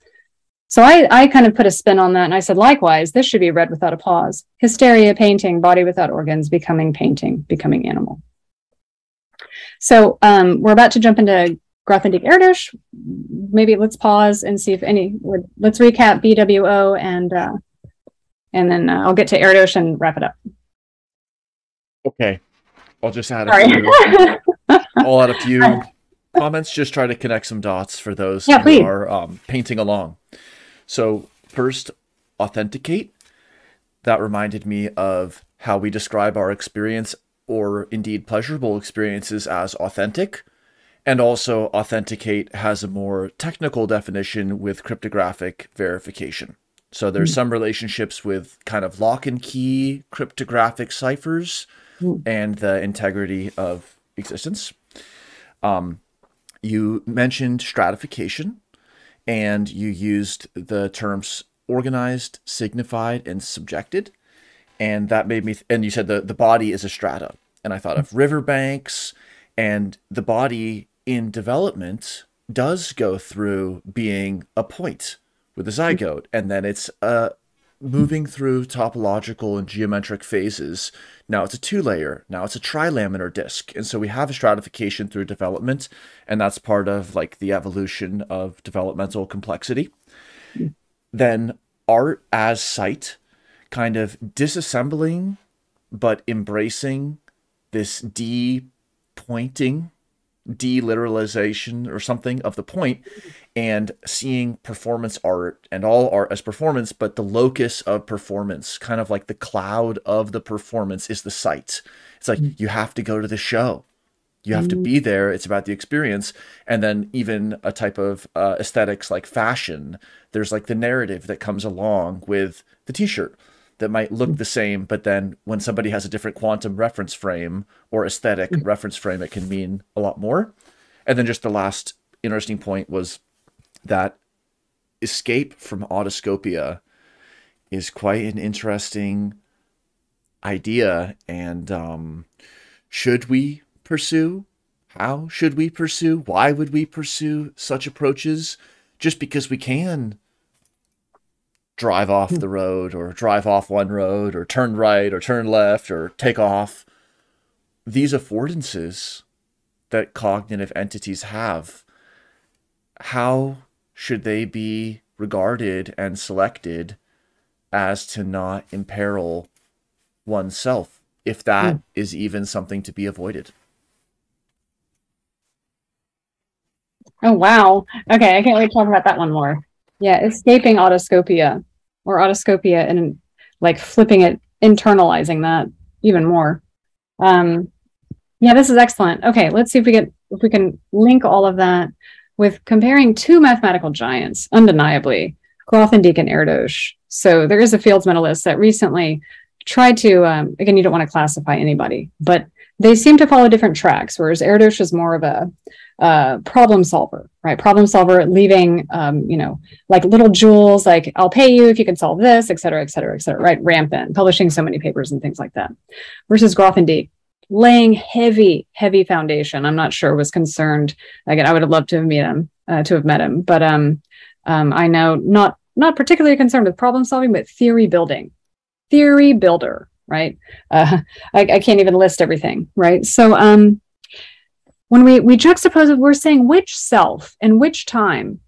So I kind of put a spin on that and I said, likewise, this should be read without a pause. Hysteria, painting, body without organs, becoming painting, becoming animal. So we're about to jump into Grothendieck Erdős. Maybe let's pause and see if any, let's recap BWO and then I'll get to Erdős and wrap it up. Okay, I'll just add a few comments, just try to connect some dots for those who are painting along. So first, authenticate. That reminded me of how we describe our experience or indeed pleasurable experiences as authentic. And also authenticate has a more technical definition with cryptographic verification. So there's some relationships with kind of lock and key cryptographic ciphers and the integrity of existence. You mentioned stratification. And you used the terms organized, signified, and subjected. And that made me, and you said the body is a strata. And I thought of riverbanks, and the body in development does go through being a point with a zygote. And then it's moving through topological and geometric phases. Now it's a two-layer, now it's a trilaminar disc. And so we have a stratification through development, and that's part of like the evolution of developmental complexity. Then art as sight, kind of disassembling, but embracing this de-pointing, deliteralization or something of the point, and seeing performance art and all art as performance, but the locus of performance, kind of like the cloud of the performance, is the site. It's like you have to go to the show, you have to be there. It's about the experience. And then even a type of aesthetics like fashion, there's like the narrative that comes along with the t-shirt that might look the same, but then when somebody has a different quantum reference frame or aesthetic reference frame, it can mean a lot more. And then just the last interesting point was that escape from autoscopia is quite an interesting idea. And should we pursue? How should we pursue? Why would we pursue such approaches? Just because we can drive off the road, or drive off one road, or turn right, or turn left, or take off. These affordances that cognitive entities have, how should they be regarded and selected as to not imperil oneself, if that is even something to be avoided? Oh, wow. Okay, I can't wait to talk about that one more. Yeah, escaping autoscopia, or autoscopia and like flipping it, internalizing that even more. Yeah, this is excellent. Okay, let's see if we get, if we can link all of that with comparing two mathematical giants, undeniably, Grothendieck and Erdős. So there is a Fields Medalist that recently tried to, again, you don't want to classify anybody, but they seem to follow different tracks, whereas Erdős is more of a problem solver, right? Problem solver, leaving, you know, like little jewels, like I'll pay you if you can solve this, et cetera, et cetera, et cetera, right? Rampant, publishing so many papers and things like that. Versus Grothendieck, laying heavy, heavy foundation. I'm not sure was concerned. Again, I would have loved to have met him, but I know not particularly concerned with problem solving, but theory building, theory builder, right? I can't even list everything, right? So, when we juxtapose, we're saying which self and which time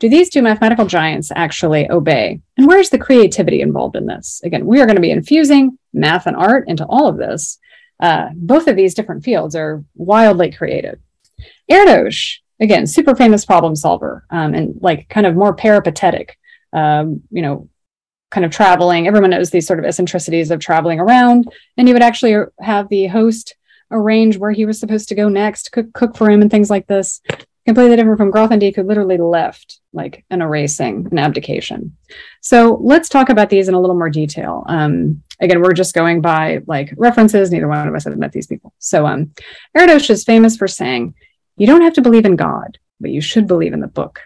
do these two mathematical giants actually obey? And where's the creativity involved in this? Again, we are going to be infusing math and art into all of this. Both of these different fields are wildly creative. Erdős, again, super famous problem solver, and like kind of more peripatetic, you know, kind of traveling. Everyone knows these sort of eccentricities of traveling around, and you would actually have the host arrange where he was supposed to go next, cook for him and things like this. Completely different from Grothendieck, who literally left like an erasing, an abdication. So let's talk about these in a little more detail. Again, we're just going by like references. Neither one of us have met these people. So Erdős is famous for saying, you don't have to believe in God, but you should believe in the book.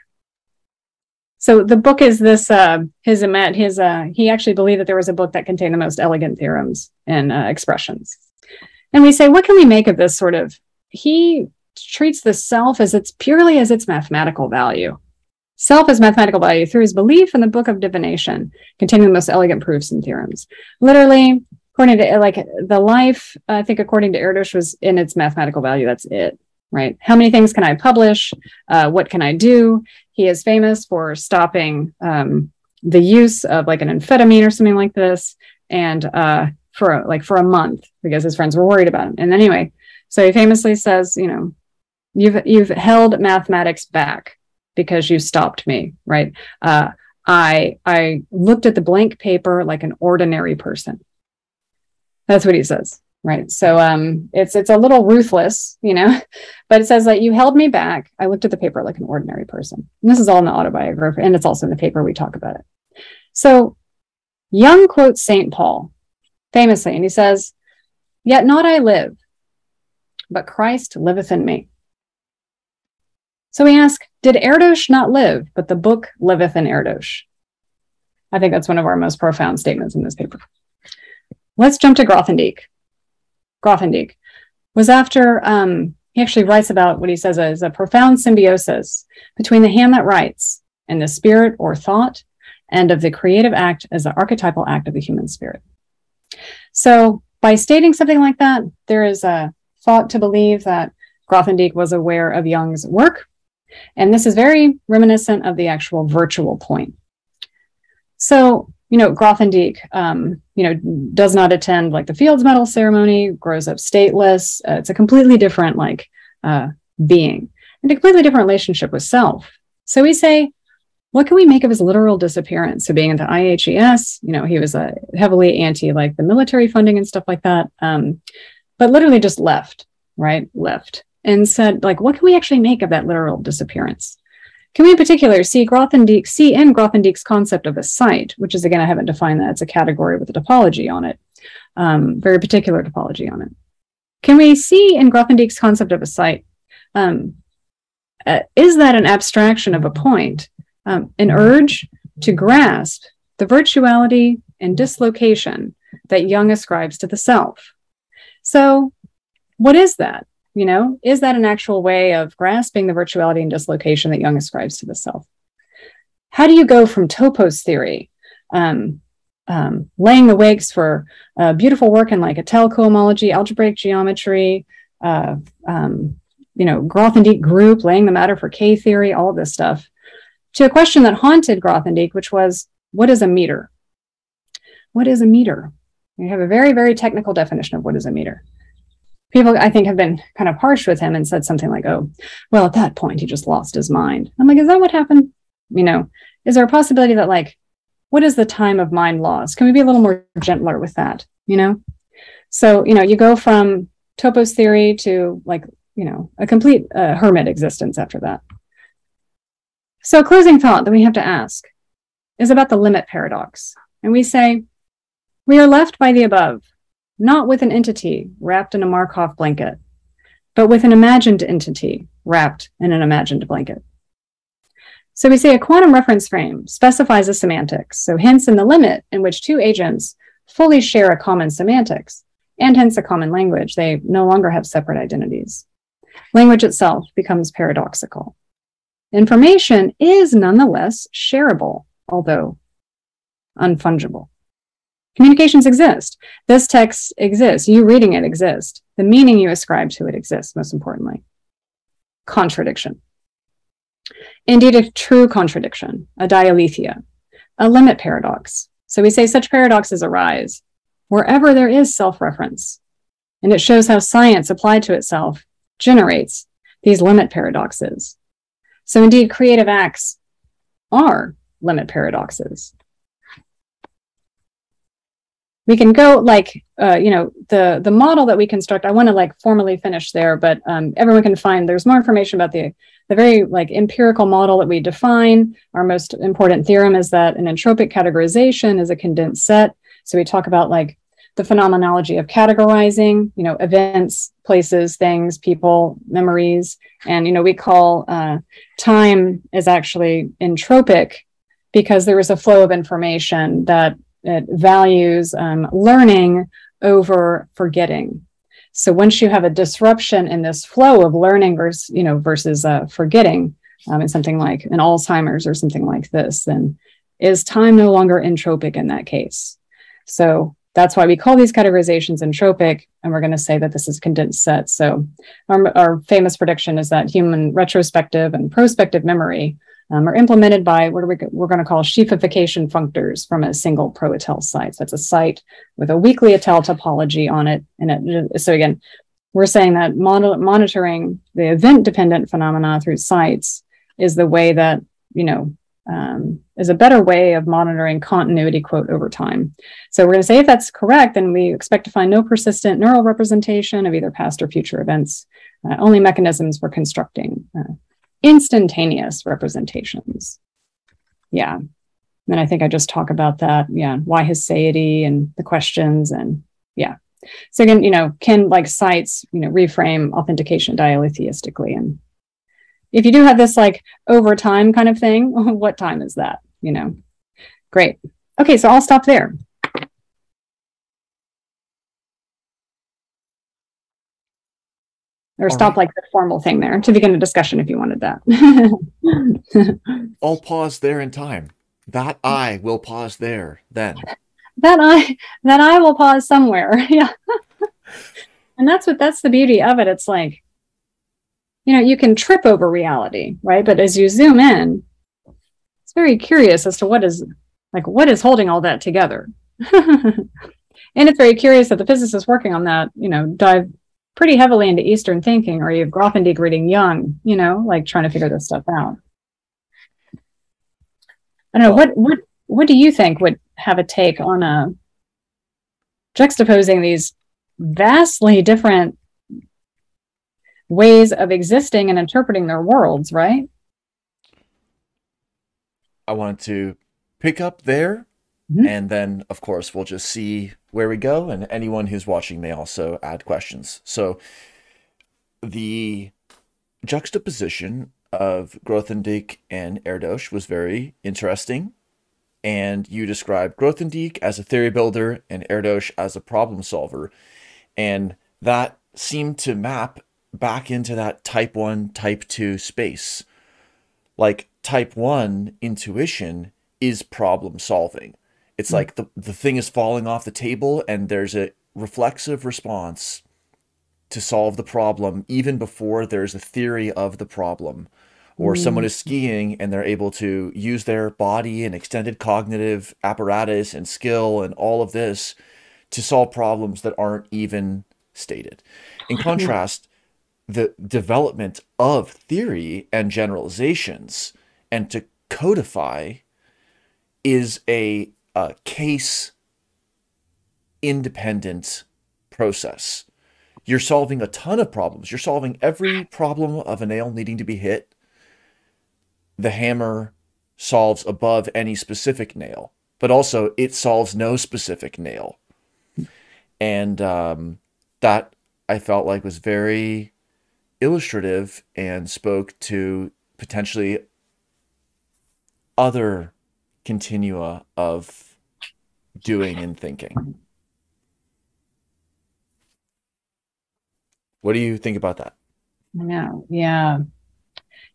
So the book is this, he actually believed that there was a book that contained the most elegant theorems and expressions. And we say, what can we make of this sort of, he treats the self as it's purely as its mathematical value. Self as mathematical value through his belief in the book of divination, containing the most elegant proofs and theorems. Literally, according to like the life, I think according to Erdős was in its mathematical value, that's it, right? How many things can I publish? What can I do? He is famous for stopping the use of like an amphetamine or something like this. And for a month because his friends were worried about him. And anyway, so he famously says, you know, you've held mathematics back because you stopped me, right? I looked at the blank paper like an ordinary person. That's what he says, right? So it's a little ruthless, you know, but it says that you held me back. I looked at the paper like an ordinary person. And this is all in the autobiography, and it's also in the paper we talk about it. So Jung quotes St. Paul famously, and he says, yet not I live, but Christ liveth in me. So we ask, did Erdős not live, but the book liveth in Erdős? I think that's one of our most profound statements in this paper. Let's jump to Grothendieck. Grothendieck was after, he actually writes about what he says is a profound symbiosis between the hand that writes and the spirit or thought, and of the creative act as the archetypal act of the human spirit. So by stating something like that, there is a thought to believe that Grothendieck was aware of Jung's work. And this is very reminiscent of the actual virtual point. So, you know, Grothendieck, does not attend like the Fields Medal ceremony, grows up stateless. It's a completely different like being and a completely different relationship with self. So we say, what can we make of his literal disappearance? So being in the IHES, you know, he was heavily anti like the military funding and stuff like that, but literally just left, right? Left and said like, what can we actually make of that literal disappearance? Can we in particular see in Grothendieck's concept of a site, which is again, I haven't defined that. It's a category with a topology on it, very particular topology on it. Can we see in Grothendieck's concept of a site, is that an abstraction of a point? An urge to grasp the virtuality and dislocation that Jung ascribes to the self. So what is that? You know, is that an actual way of grasping the virtuality and dislocation that Jung ascribes to the self? How do you go from topos theory, laying the wakes for beautiful work in like a telcohomology, algebraic geometry, Grothendieck group, laying the matter for K theory, all this stuff, to a question that haunted Grothendieck, which was, what is a meter? What is a meter? We have a very, very technical definition of what is a meter. People, I think, have been kind of harsh with him and said something like, oh, well, at that point, he just lost his mind. I'm like, is that what happened? You know, is there a possibility that like, what is the time of mind lost? Can we be a little more gentler with that, you know? So, you know, you go from topos theory to like, you know, a complete hermit existence after that. So a closing thought that we have to ask is about the limit paradox. And we say, we are left by the above, not with an entity wrapped in a Markov blanket, but with an imagined entity wrapped in an imagined blanket. So we say a quantum reference frame specifies a semantics. So hence in the limit in which two agents fully share a common semantics and hence a common language, they no longer have separate identities. Language itself becomes paradoxical. Information is nonetheless shareable, although unfungible. Communications exist. This text exists. You reading it exists. The meaning you ascribe to it exists, most importantly. Contradiction. Indeed, a true contradiction, a dialetheia, a limit paradox. So we say such paradoxes arise wherever there is self-reference, and it shows how science applied to itself generates these limit paradoxes. So indeed, creative acts are limit paradoxes. We can go like, the model that we construct, I want to like formally finish there, but everyone can find, there's more information about the very like empirical model that we define. Our most important theorem is that an entropic categorization is a condensed set. So we talk about like the phenomenology of categorizing, you know, events, places, things, people, memories. And, you know, we call time is actually entropic because there is a flow of information that it values learning over forgetting. So once you have a disruption in this flow of learning versus, you know, versus forgetting, and something like an Alzheimer's or something like this, then is time no longer entropic in that case? So that's why we call these categorizations entropic, and we're going to say that this is condensed set. So our famous prediction is that human retrospective and prospective memory are implemented by what we're going to call sheafification functors from a single pro-etel site. So that's a site with a weakly etel topology on it. And it, so again, we're saying that monitoring the event-dependent phenomena through sites is the way that, you know, is a better way of monitoring continuity, quote, over time. So we're going to say if that's correct, then we expect to find no persistent neural representation of either past or future events, only mechanisms for constructing instantaneous representations. Yeah. And I think I just talk about that. Yeah. Why haecceity and the questions and yeah. So again, you know, can like sites, you know, reframe authentication dialetheistically? And if you do have this like over time kind of thing, what time is that? You know, great. Okay. So I'll stop there. Or all stop right. Like the formal thing there to begin a discussion if you wanted that. I'll pause there in time. That I will pause there then. That I will pause somewhere. Yeah. And that's the beauty of it. It's like, you know, you can trip over reality, right? But as you zoom in, it's very curious as to what is holding all that together. And it's very curious that the physicists working on that, you know, dive pretty heavily into Eastern thinking, or you've Grothendieck reading Jung, you know, like trying to figure this stuff out. I don't know, what do you think would have a take on juxtaposing these vastly different ways of existing and interpreting their worlds, right? I wanted to pick up there. Mm-hmm. And then, of course, we'll just see where we go. And anyone who's watching may also add questions. So the juxtaposition of Grothendieck and Erdős was very interesting. And you described Grothendieck as a theory builder and Erdős as a problem solver. And that seemed to map back into that type 1, type 2 space. Like type 1 intuition is problem solving. It's like the thing is falling off the table and there's a reflexive response to solve the problem even before there's a theory of the problem. Or someone is skiing and they're able to use their body and extended cognitive apparatus and skill and all of this to solve problems that aren't even stated. In contrast, the development of theory and generalizations and to codify is a case-independent process. You're solving a ton of problems. You're solving every problem of a nail needing to be hit. The hammer solves above any specific nail, but also it solves no specific nail. And that I felt like was very illustrative and spoke to potentially other continua of doing and thinking. What do you think about that? No, yeah.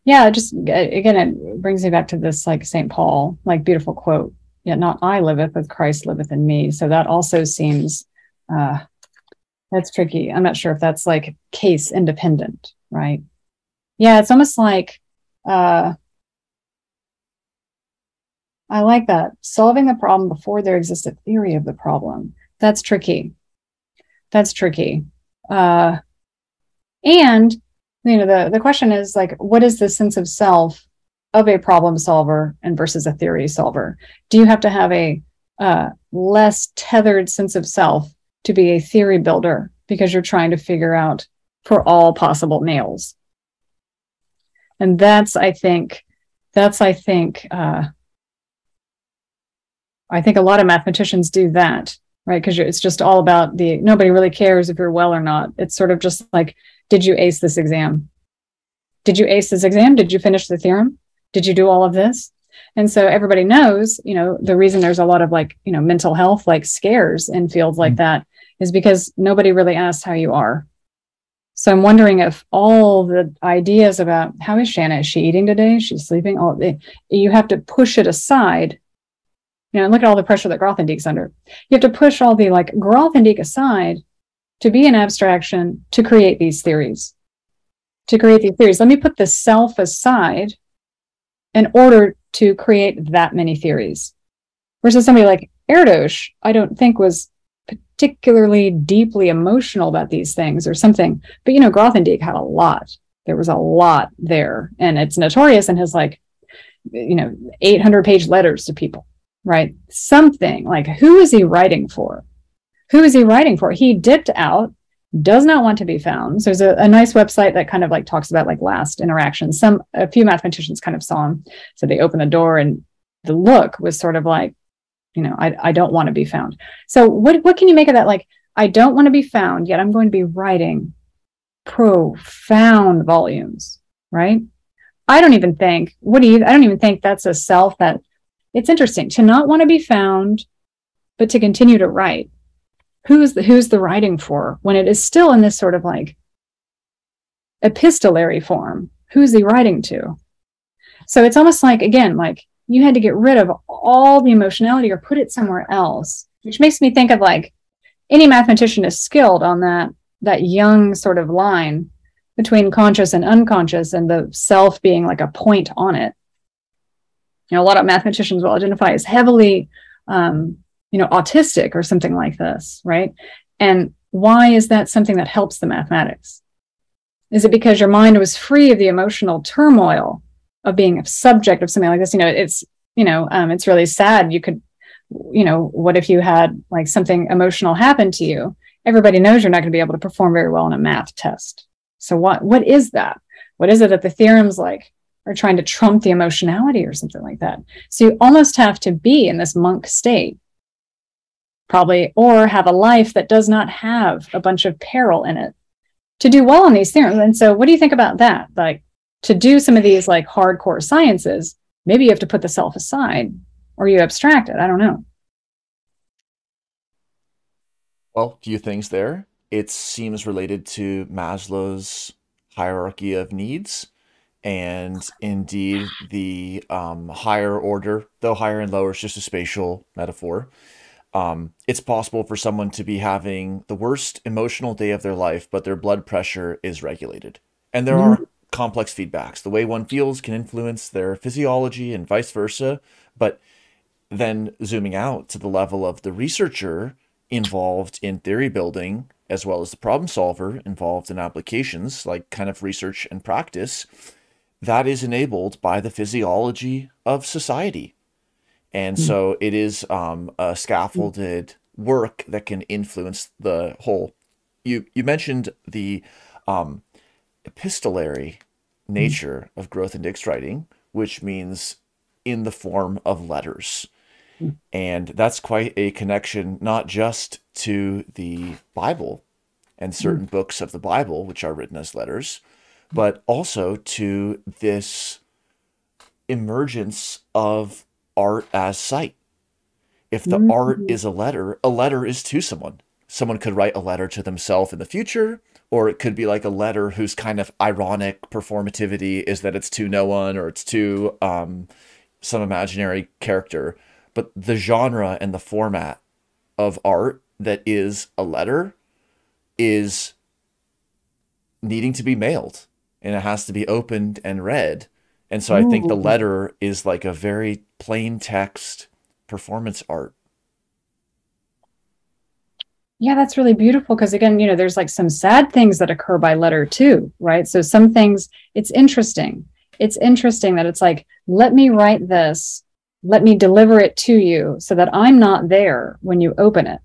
Yeah, just again, it brings me back to this like St. Paul, like beautiful quote, yet not I liveth, but Christ liveth in me. So that also seems, that's tricky. I'm not sure if that's like case independent, right? Yeah, it's almost like, I like that. Solving the problem before there exists a theory of the problem. That's tricky. That's tricky. And, you know, the question is like, what is the sense of self of a problem solver and versus a theory solver? Do you have to have a less tethered sense of self to be a theory builder because you're trying to figure out for all possible nails? And I think a lot of mathematicians do that, right? Because it's just all about the, nobody really cares if you're well or not. It's sort of just like, did you ace this exam? Did you ace this exam? Did you finish the theorem? Did you do all of this? And so everybody knows, you know, the reason there's a lot of like, you know, mental health, like scares in fields like that is because nobody really asks how you are. So I'm wondering if all the ideas about how is Shauna, is she eating today? She's sleeping. You have to push it aside. You know, look at all the pressure that Grothendieck's under. You have to push all the like Grothendieck aside to be an abstraction, to create these theories, to create these theories. Let me put the self aside in order to create that many theories. Versus somebody like Erdős, I don't think was particularly deeply emotional about these things or something. But, you know, Grothendieck had a lot. There was a lot there. And it's notorious in his, like, you know, 800-page letters to people, right? Something like, who is he writing for? Who is he writing for? He dipped out, does not want to be found. So there's a nice website that kind of like talks about like last interactions. A few mathematicians kind of saw him. So they opened the door and the look was sort of like, you know, I don't want to be found. So what can you make of that? Like, I don't want to be found, yet I'm going to be writing profound volumes, right? I don't even think that's a self that, it's interesting to not want to be found, but to continue to write. Who's the writing for when it is still in this sort of like epistolary form? Who's he writing to? So it's almost like, again, like you had to get rid of all the emotionality or put it somewhere else, which makes me think of like any mathematician is skilled on that Jung sort of line between conscious and unconscious and the self being like a point on it. You know, a lot of mathematicians will identify as heavily you know, autistic or something like this, right? And why is that something that helps the mathematics? Is it because your mind was free of the emotional turmoil of being a subject of something like this? You know, it's, you know, it's really sad. You could, you know, what if you had like something emotional happen to you? Everybody knows you're not going to be able to perform very well in a math test. So what is that? What is it that the theorem's like are trying to trump the emotionality or something like that? So you almost have to be in this monk state, probably, or have a life that does not have a bunch of peril in it to do well on these theorems. And so what do you think about that? Like, to do some of these like hardcore sciences, maybe you have to put the self aside or you abstract it. I don't know. Well, a few things there. It seems related to Maslow's hierarchy of needs, and indeed the higher order, though higher and lower is just a spatial metaphor. It's possible for someone to be having the worst emotional day of their life, but their blood pressure is regulated. And there are complex feedbacks. The way one feels can influence their physiology and vice versa. But then zooming out to the level of the researcher involved in theory building, as well as the problem solver involved in applications, like kind of research and practice, that is enabled by the physiology of society. And so it is a scaffolded work that can influence the whole. You mentioned the epistolary nature of Grothendieck's writing, which means in the form of letters. And that's quite a connection, not just to the Bible and certain books of the Bible, which are written as letters, but also to this emergence of art as sight. If the art is a letter is to someone. Someone could write a letter to themselves in the future, or it could be like a letter whose kind of ironic performativity is that it's to no one, or it's to some imaginary character. But the genre and the format of art that is a letter is needing to be mailed, and it has to be opened and read. And so I think the letter is like a very plain text performance art. Yeah, that's really beautiful. Because again, you know, there's like some sad things that occur by letter too, right? So some things, it's interesting. It's interesting that it's like, let me write this, let me deliver it to you so that I'm not there when you open it,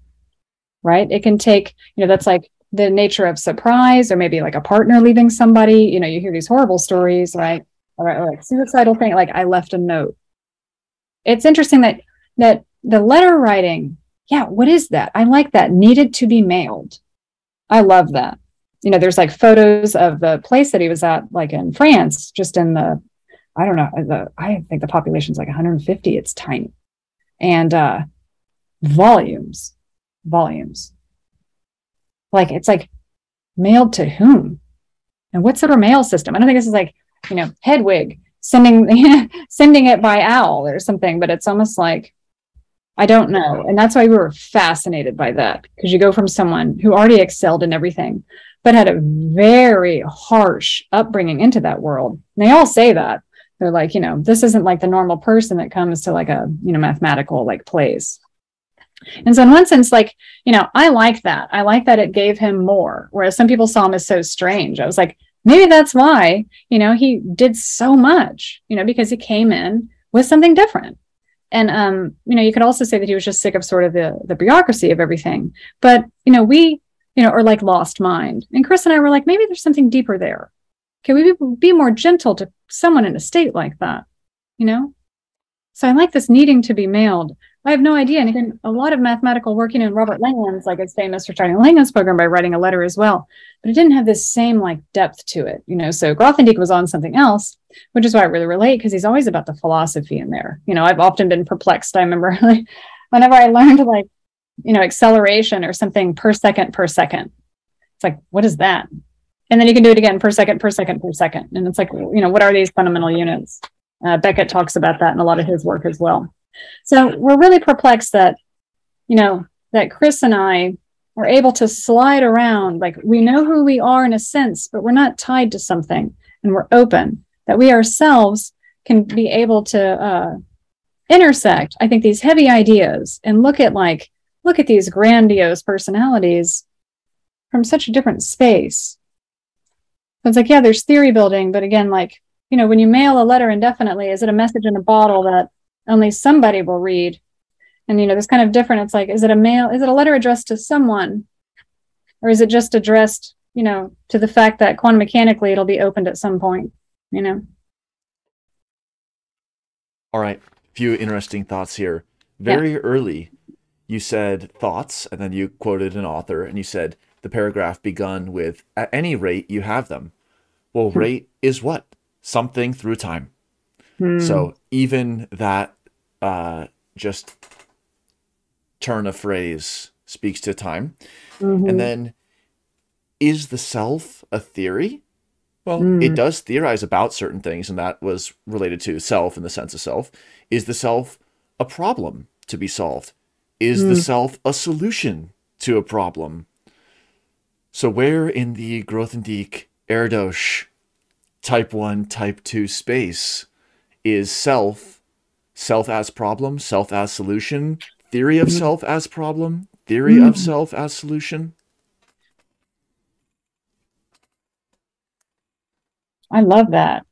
right? It can take, you know, that's like the nature of surprise, or maybe like a partner leaving somebody, you know, you hear these horrible stories, right? Or like suicidal thing, like I left a note. It's interesting that the letter writing yeah, what is that? I like that. Needed to be mailed. I love that. You know, there's like photos of the place that he was at, like in France, just in the, I don't know, I think the population's like 150. It's tiny. And volumes. Like, it's like mailed to whom? And what sort of mail system? I don't think this is like, you know, Hedwig sending it by owl or something, but it's almost like, I don't know. And that's why we were fascinated by that, because you go from someone who already excelled in everything, but had a very harsh upbringing into that world. And they all say that. They're like, you know, this isn't like the normal person that comes to like a, you know, mathematical like place. And so in one sense, like, you know, I like that. I like that it gave him more, whereas some people saw him as so strange. I was like, maybe that's why, you know, he did so much, you know, because he came in with something different. And, you know, you could also say that he was just sick of sort of the bureaucracy of everything. But, you know, we, you know, are like lost mind. And Chris and I were like, maybe there's something deeper there. Can we be more gentle to someone in a state like that, you know? So I like this needing to be mailed. I have no idea. And again, a lot of mathematical work, you know, Robert Langlands, like, is famous for starting Langlands program by writing a letter as well, but it didn't have this same like depth to it, you know. So Grothendieck was on something else, which is why I really relate, because he's always about the philosophy in there. You know, I've often been perplexed. I remember like, whenever I learned like, you know, acceleration or something per second, it's like, what is that? And then you can do it again per second. And it's like, you know, what are these fundamental units? Beckett talks about that in a lot of his work as well. So we're really perplexed that, you know, that Chris and I are able to slide around. Like, we know who we are in a sense, but we're not tied to something, and we're open, that we ourselves can be able to intersect, I think, these heavy ideas and look at these grandiose personalities from such a different space. So it's like, yeah, there's theory building, but again, like, you know, when you mail a letter indefinitely, is it a message in a bottle that only somebody will read? And, you know, this kind of different, it's like, is it a letter addressed to someone? Or is it just addressed, you know, to the fact that quantum mechanically it'll be opened at some point, you know? All right. A few interesting thoughts here. Very early, you said thoughts, and then you quoted an author, and you said the paragraph begun with, at any rate, you have them. Well, rate is what? Something through time. So even that just turn of phrase speaks to time. And then, is the self a theory? Well, it does theorize about certain things, and that was related to self in the sense of self. Is the self a problem to be solved? Is the self a solution to a problem? So where in the Grothendieck Erdős type 1, type 2 space is self as problem, self as solution, theory of self as problem, theory of self as solution? I love that.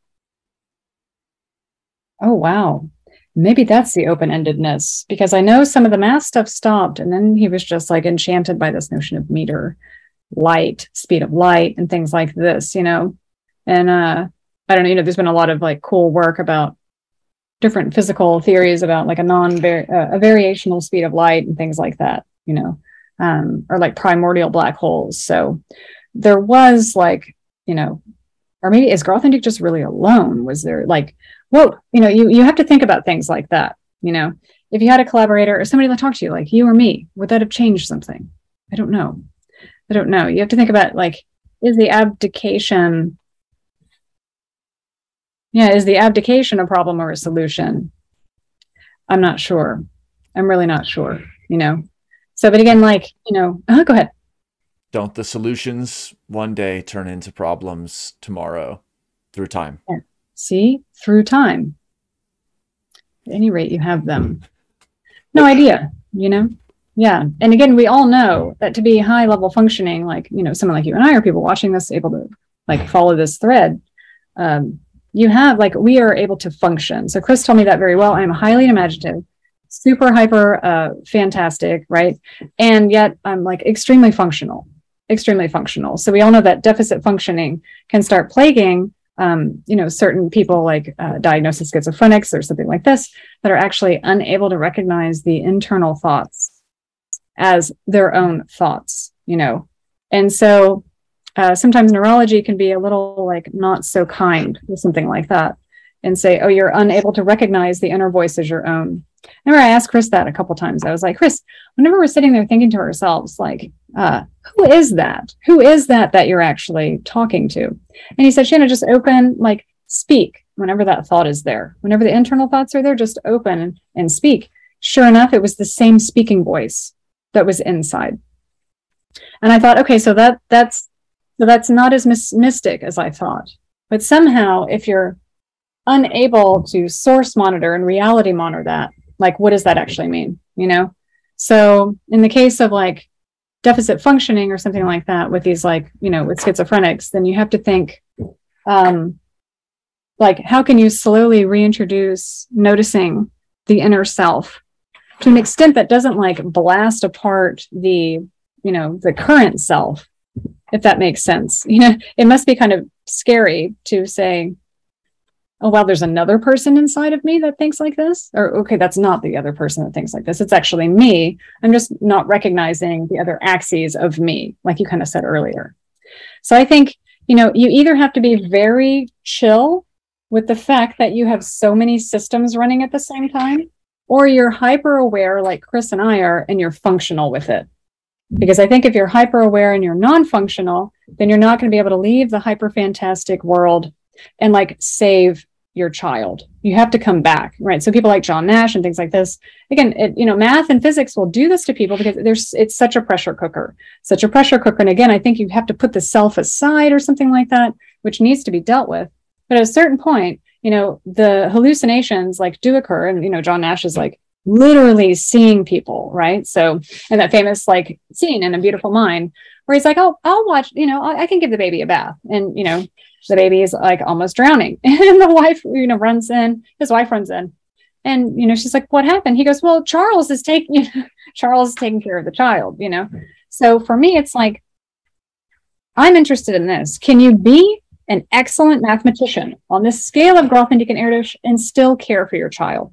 Oh, wow. Maybe that's the open-endedness, because I know some of the math stuff stopped, and then he was just like enchanted by this notion of meter, light, speed of light, and things like this, you know? And I don't know, you know, there's been a lot of like cool work about different physical theories about like a variational speed of light and things like that, you know, or like primordial black holes. So there was like, you know, or maybe is Grothendieck just really alone? Was there like, whoa, you know, you have to think about things like that. You know, if you had a collaborator or somebody that talked to you, like you or me, would that have changed something? I don't know. You have to think about like, is the abdication a problem or a solution? I'm not sure. I'm really not sure, you know? So, but again, like, you know, go ahead. Don't the solutions one day turn into problems tomorrow through time? Yeah. See, through time. At any rate, you have them. No idea, you know? Yeah. And again, we all know that to be high level functioning, like, you know, someone like you and I, or people watching this able to like follow this thread, you have, like, we are able to function. So Chris told me that very well. I am highly imaginative, super hyper fantastic, right? And yet I'm like extremely functional. So we all know that deficit functioning can start plaguing, you know, certain people like diagnosed as schizophrenics or something like this, that are actually unable to recognize the internal thoughts as their own thoughts, you know. And so sometimes neurology can be a little like not so kind or something like that, and say, oh, you're unable to recognize the inner voice as your own. I remember I asked Chris that a couple times. I was like, Chris, whenever we're sitting there thinking to ourselves, like, who is that? Who is that that you're actually talking to? And he said, Shauna, just open, like, speak whenever that thought is there. Whenever the internal thoughts are there, just open and speak. Sure enough, it was the same speaking voice that was inside. And I thought, okay, so that's not as mystic as I thought. But somehow, if you're unable to source monitor and reality monitor that, like, what does that actually mean, you know? So in the case of like deficit functioning or something like that with these, like, you know, with schizophrenics, then you have to think like, how can you slowly reintroduce noticing the inner self to an extent that doesn't like blast apart the, you know, the current self, if that makes sense. You know, it must be kind of scary to say, oh, well, there's another person inside of me that thinks like this, or, okay, that's not the other person that thinks like this. It's actually me. I'm just not recognizing the other axes of me, like you kind of said earlier. So I think, you know, you either have to be very chill with the fact that you have so many systems running at the same time, or you're hyper aware like Chris and I are, and you're functional with it. Because I think if you're hyper aware and you're non-functional, then you're not going to be able to leave the hyperphantastic world and like save your child. You have to come back, right? So people like John Nash and things like this, again, it, you know, math and physics will do this to people because there's, it's such a pressure cooker, And again, I think you have to put the self aside or something like that, which needs to be dealt with. But at a certain point, you know, the hallucinations like do occur. And, you know, John Nash is like literally seeing people, right? So, and that famous like scene in A Beautiful Mind where he's like, oh, I'll watch, you know, I can give the baby a bath. And, you know, the baby is like almost drowning and the wife, you know, runs in, his wife runs in and, you know, she's like, what happened? He goes, well, Charles is taking care of the child, you know? So for me, it's like, I'm interested in this. Can you be an excellent mathematician on the scale of Grothendieck and Erdős and still care for your child?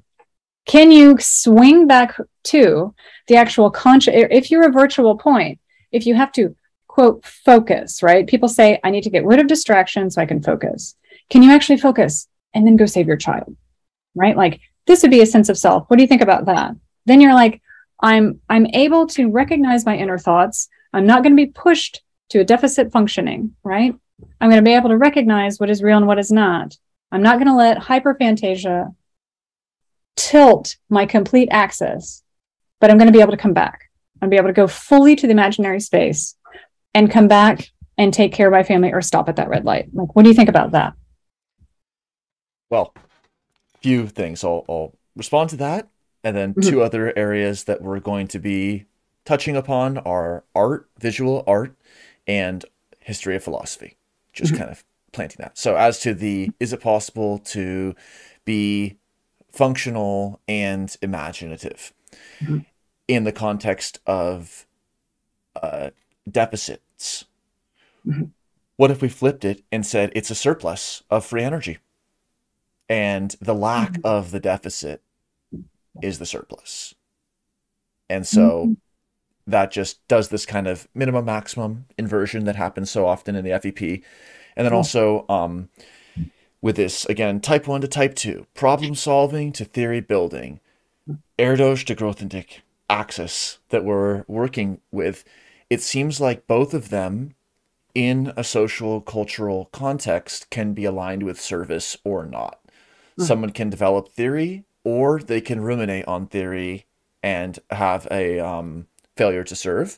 Can you swing back to the actual conscious, if you're a virtual point, if you have to quote, focus, right? People say, I need to get rid of distractions so I can focus. Can you actually focus and then go save your child, right? Like this would be a sense of self. What do you think about that? Then you're like, I'm able to recognize my inner thoughts. I'm not going to be pushed to a deficit functioning, right? I'm going to be able to recognize what is real and what is not. I'm not going to let hyperphantasia tilt my complete axis, but I'm going to be able to come back. I'm going to be able to go fully to the imaginary space and come back and take care of my family or stop at that red light. Like, what do you think about that? Well, a few things. I'll respond to that. And then two other areas that we're going to be touching upon are art, visual art, and history of philosophy. Just kind of planting that. So as to the, is it possible to be functional and imaginative in the context of deficits? What if we flipped it and said it's a surplus of free energy and the lack of the deficit is the surplus? And so that just does this kind of minimum maximum inversion that happens so often in the FEP. And then also with this, again, type 1 to type 2, problem solving to theory building, Erdős to Grothendieck axis that we're working with, it seems like both of them in a social cultural context can be aligned with service or not. Someone can develop theory or they can ruminate on theory and have a failure to serve.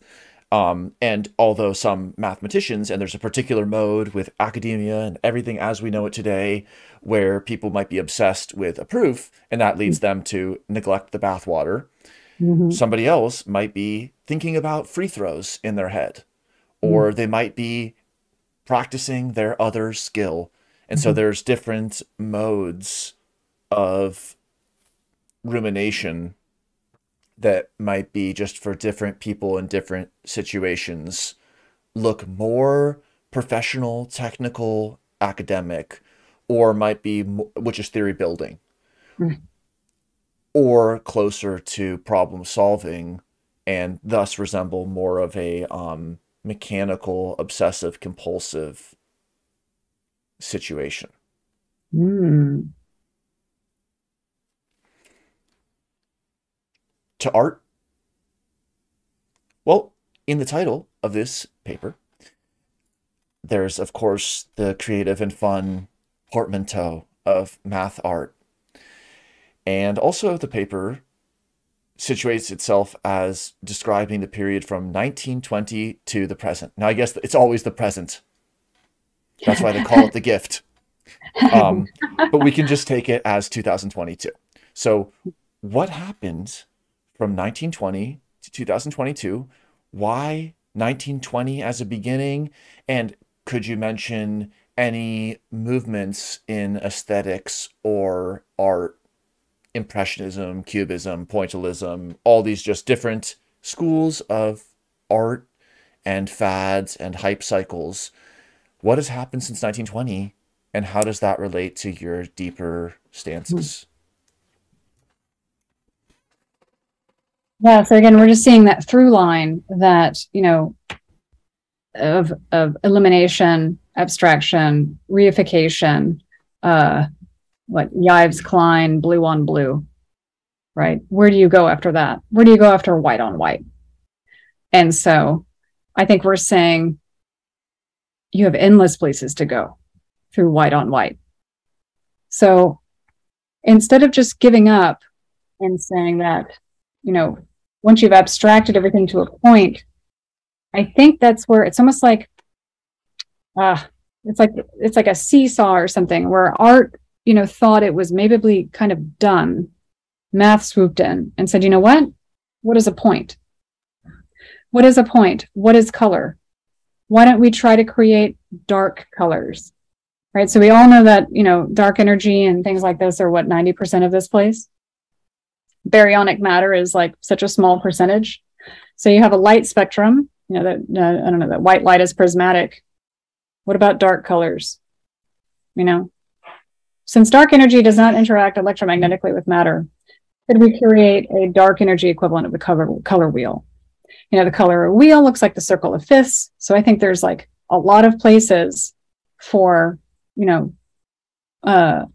And although some mathematicians, and there's a particular mode with academia and everything as we know it today, where people might be obsessed with a proof and that leads them to neglect the bathwater. Somebody else might be thinking about free throws in their head, or they might be practicing their other skill. And so there's different modes of rumination that might be just for different people in different situations, look more professional, technical, academic, or might be, which is theory building. Or closer to problem solving and thus resemble more of a mechanical, obsessive, compulsive situation. Mm. To art? Well, in the title of this paper, there's, of course, the creative and fun portmanteau of math art. And also the paper situates itself as describing the period from 1920 to the present. Now, I guess it's always the present. That's why they call it the gift. But we can just take it as 2022. So what happened from 1920 to 2022? Why 1920 as a beginning? And could you mention any movements in aesthetics or art? Impressionism, Cubism, Pointillism, all these just different schools of art and fads and hype cycles. What has happened since 1920, and how does that relate to your deeper stances? Yeah, so again, we're just seeing that through line that, you know, of elimination, abstraction, reification, what Yves Klein, blue on blue, right? Where do you go after that? Where do you go after white on white? And so I think we're saying you have endless places to go through white on white. So instead of just giving up and saying that, you know, once you've abstracted everything to a point, I think that's where it's almost like, it's like a seesaw or something where art, you know, thought it was maybe kind of done. Math swooped in and said, you know what? What is a point? What is a point? What is color? Why don't we try to create dark colors, right? So we all know that, you know, dark energy and things like this are what, 90% of this place? Baryonic matter is like such a small percentage. So you have a light spectrum, you know, that, I don't know, that white light is prismatic. What about dark colors? You know? Since dark energy does not interact electromagnetically with matter, could we create a dark energy equivalent of the color wheel? You know, the color wheel looks like the circle of fifths. So I think there's like a lot of places for, you know,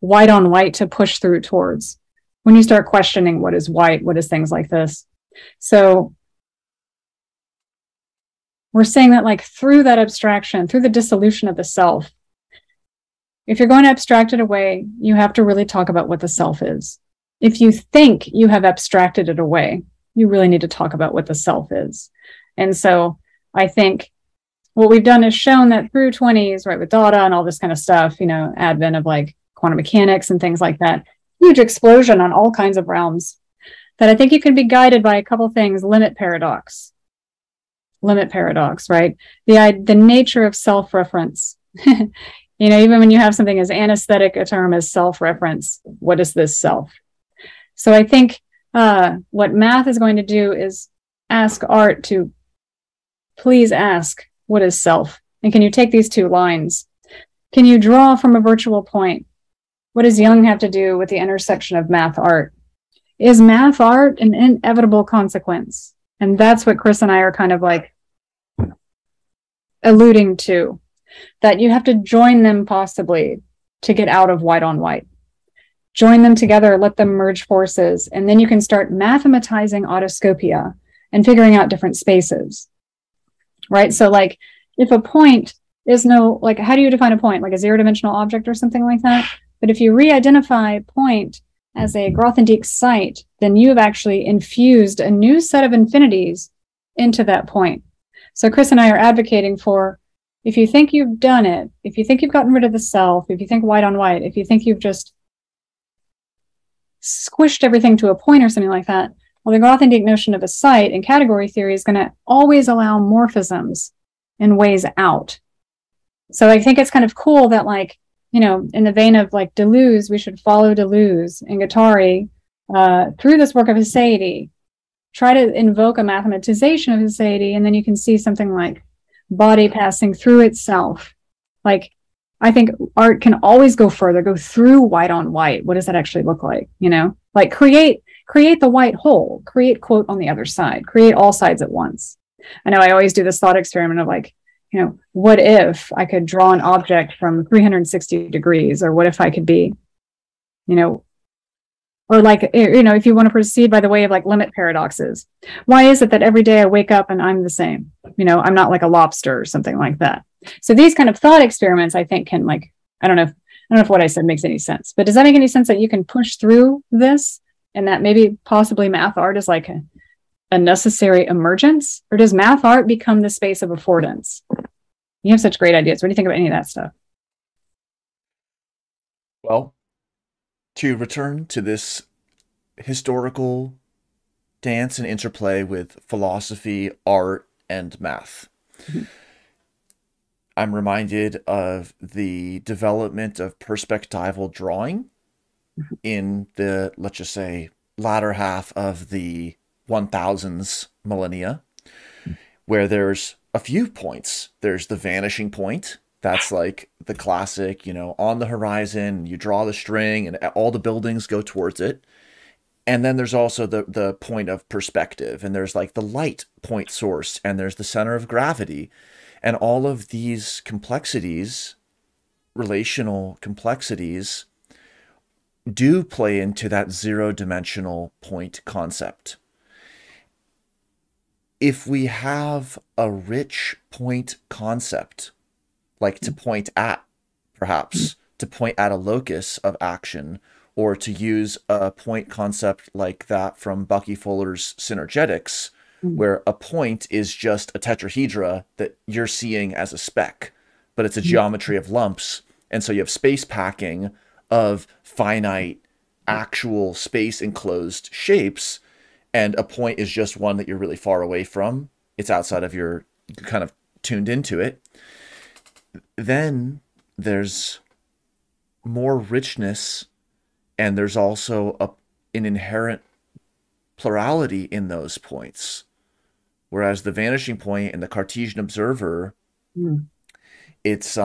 white on white to push through towards when you start questioning what is white, what is things like this. So we're saying that like through that abstraction, through the dissolution of the self, if you're going to abstract it away, you have to really talk about what the self is. If you think you have abstracted it away, you really need to talk about what the self is. And so I think what we've done is shown that through 20s, right, with Dada and all this kind of stuff, you know, advent of like quantum mechanics and things like that, huge explosion on all kinds of realms, that I think you can be guided by a couple things. Limit paradox, right? The nature of self-reference. You know, even when you have something as anesthetic a term as self-reference, what is this self? So I think what math is going to do is ask art to please ask, what is self? And can you take these two lines? Can you draw from a virtual point? What does Jung have to do with the intersection of math art? Is math art an inevitable consequence? And that's what Chris and I are kind of like alluding to. That you have to join them possibly to get out of white on white. Join them together, let them merge forces, and then you can start mathematizing autoscopia and figuring out different spaces, right? So like if a point is no, like how do you define a point? Like a zero-dimensional object or something like that? But if you re-identify point as a Grothendieck site, then you have actually infused a new set of infinities into that point. So Chris and I are advocating for, if you think you've done it, if you think you've gotten rid of the self, if you think white on white, if you think you've just squished everything to a point or something like that, well, the Grothendieck notion of a site and category theory is going to always allow morphisms and ways out. So I think it's kind of cool that, like, you know, in the vein of like Deleuze, we should follow Deleuze and Guattari through this work of haecceity, try to invoke a mathematization of haecceity, and then you can see something like body passing through itself. Like, I think art can always go further, go through white on white. What does that actually look like? You know, like create, create the white hole, create quote on the other side, create all sides at once. I know I always do this thought experiment of like, you know, what if I could draw an object from 360 degrees, or what if I could be, you know, or like, you know, if you want to proceed by the way of like limit paradoxes, why is it that every day I wake up and I'm the same? You know, I'm not like a lobster or something like that. So these kind of thought experiments, I think, can like, I don't know if what I said makes any sense, but does that make any sense that you can push through this and that maybe possibly math art is like a necessary emergence? Or does math art become the space of affordance? You have such great ideas. What do you think about any of that stuff? Well, to return to this historical dance and interplay with philosophy, art, and math, I'm reminded of the development of perspectival drawing in the, let's just say, latter half of the 1000s millennia, where there's a few points. There's the vanishing point. That's like the classic, you know, on the horizon, you draw the string and all the buildings go towards it. And then there's also the point of perspective, and there's like the light point source, and there's the center of gravity. And all of these complexities, relational complexities, do play into that zero-dimensional point concept. If we have a rich point concept, like to point at, perhaps, to point at a locus of action, or to use a point concept like that from Bucky Fuller's Synergetics, where a point is just a tetrahedra that you're seeing as a speck, but it's a geometry of lumps. And so you have space packing of finite, actual space enclosed shapes. And a point is just one that you're really far away from. It's outside of your, kind of tuned into it. Then there's more richness, and there's also an inherent plurality in those points. Whereas the vanishing point and the Cartesian observer, it's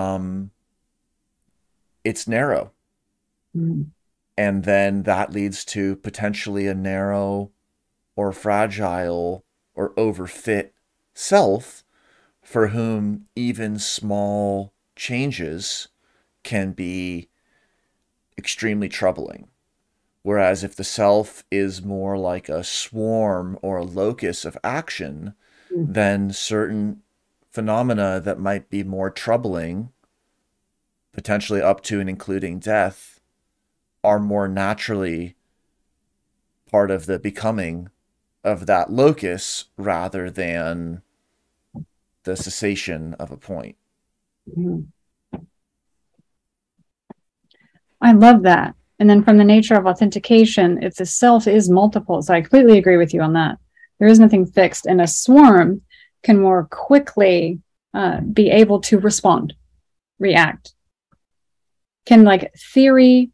narrow. And then that leads to potentially a narrow or fragile or overfit self for whom even small changes can be extremely troubling. Whereas if the self is more like a swarm or a locus of action, then certain phenomena that might be more troubling, potentially up to and including death, are more naturally part of the becoming of that locus rather than the cessation of a point. I love that. And then from the nature of authentication, if the self is multiple, so I completely agree with you on that. There is nothing fixed, and a swarm can more quickly be able to respond, react. Can like theory,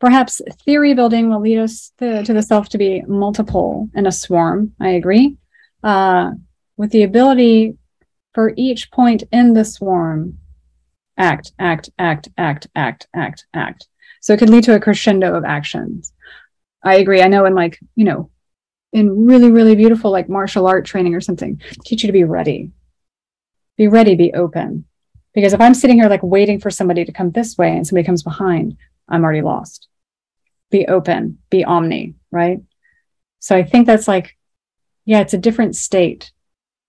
perhaps theory building will lead us to the self to be multiple in a swarm, I agree, with the ability for each point in the swarm, act, act, act, act, act, act, act. So it could lead to a crescendo of actions. I agree. I know in like, you know, in really, really beautiful like martial art training or something, teach you to be ready. Be ready, be open. Because if I'm sitting here like waiting for somebody to come this way and somebody comes behind, I'm already lost. Be open, be omni, right? So I think that's like, yeah, it's a different state.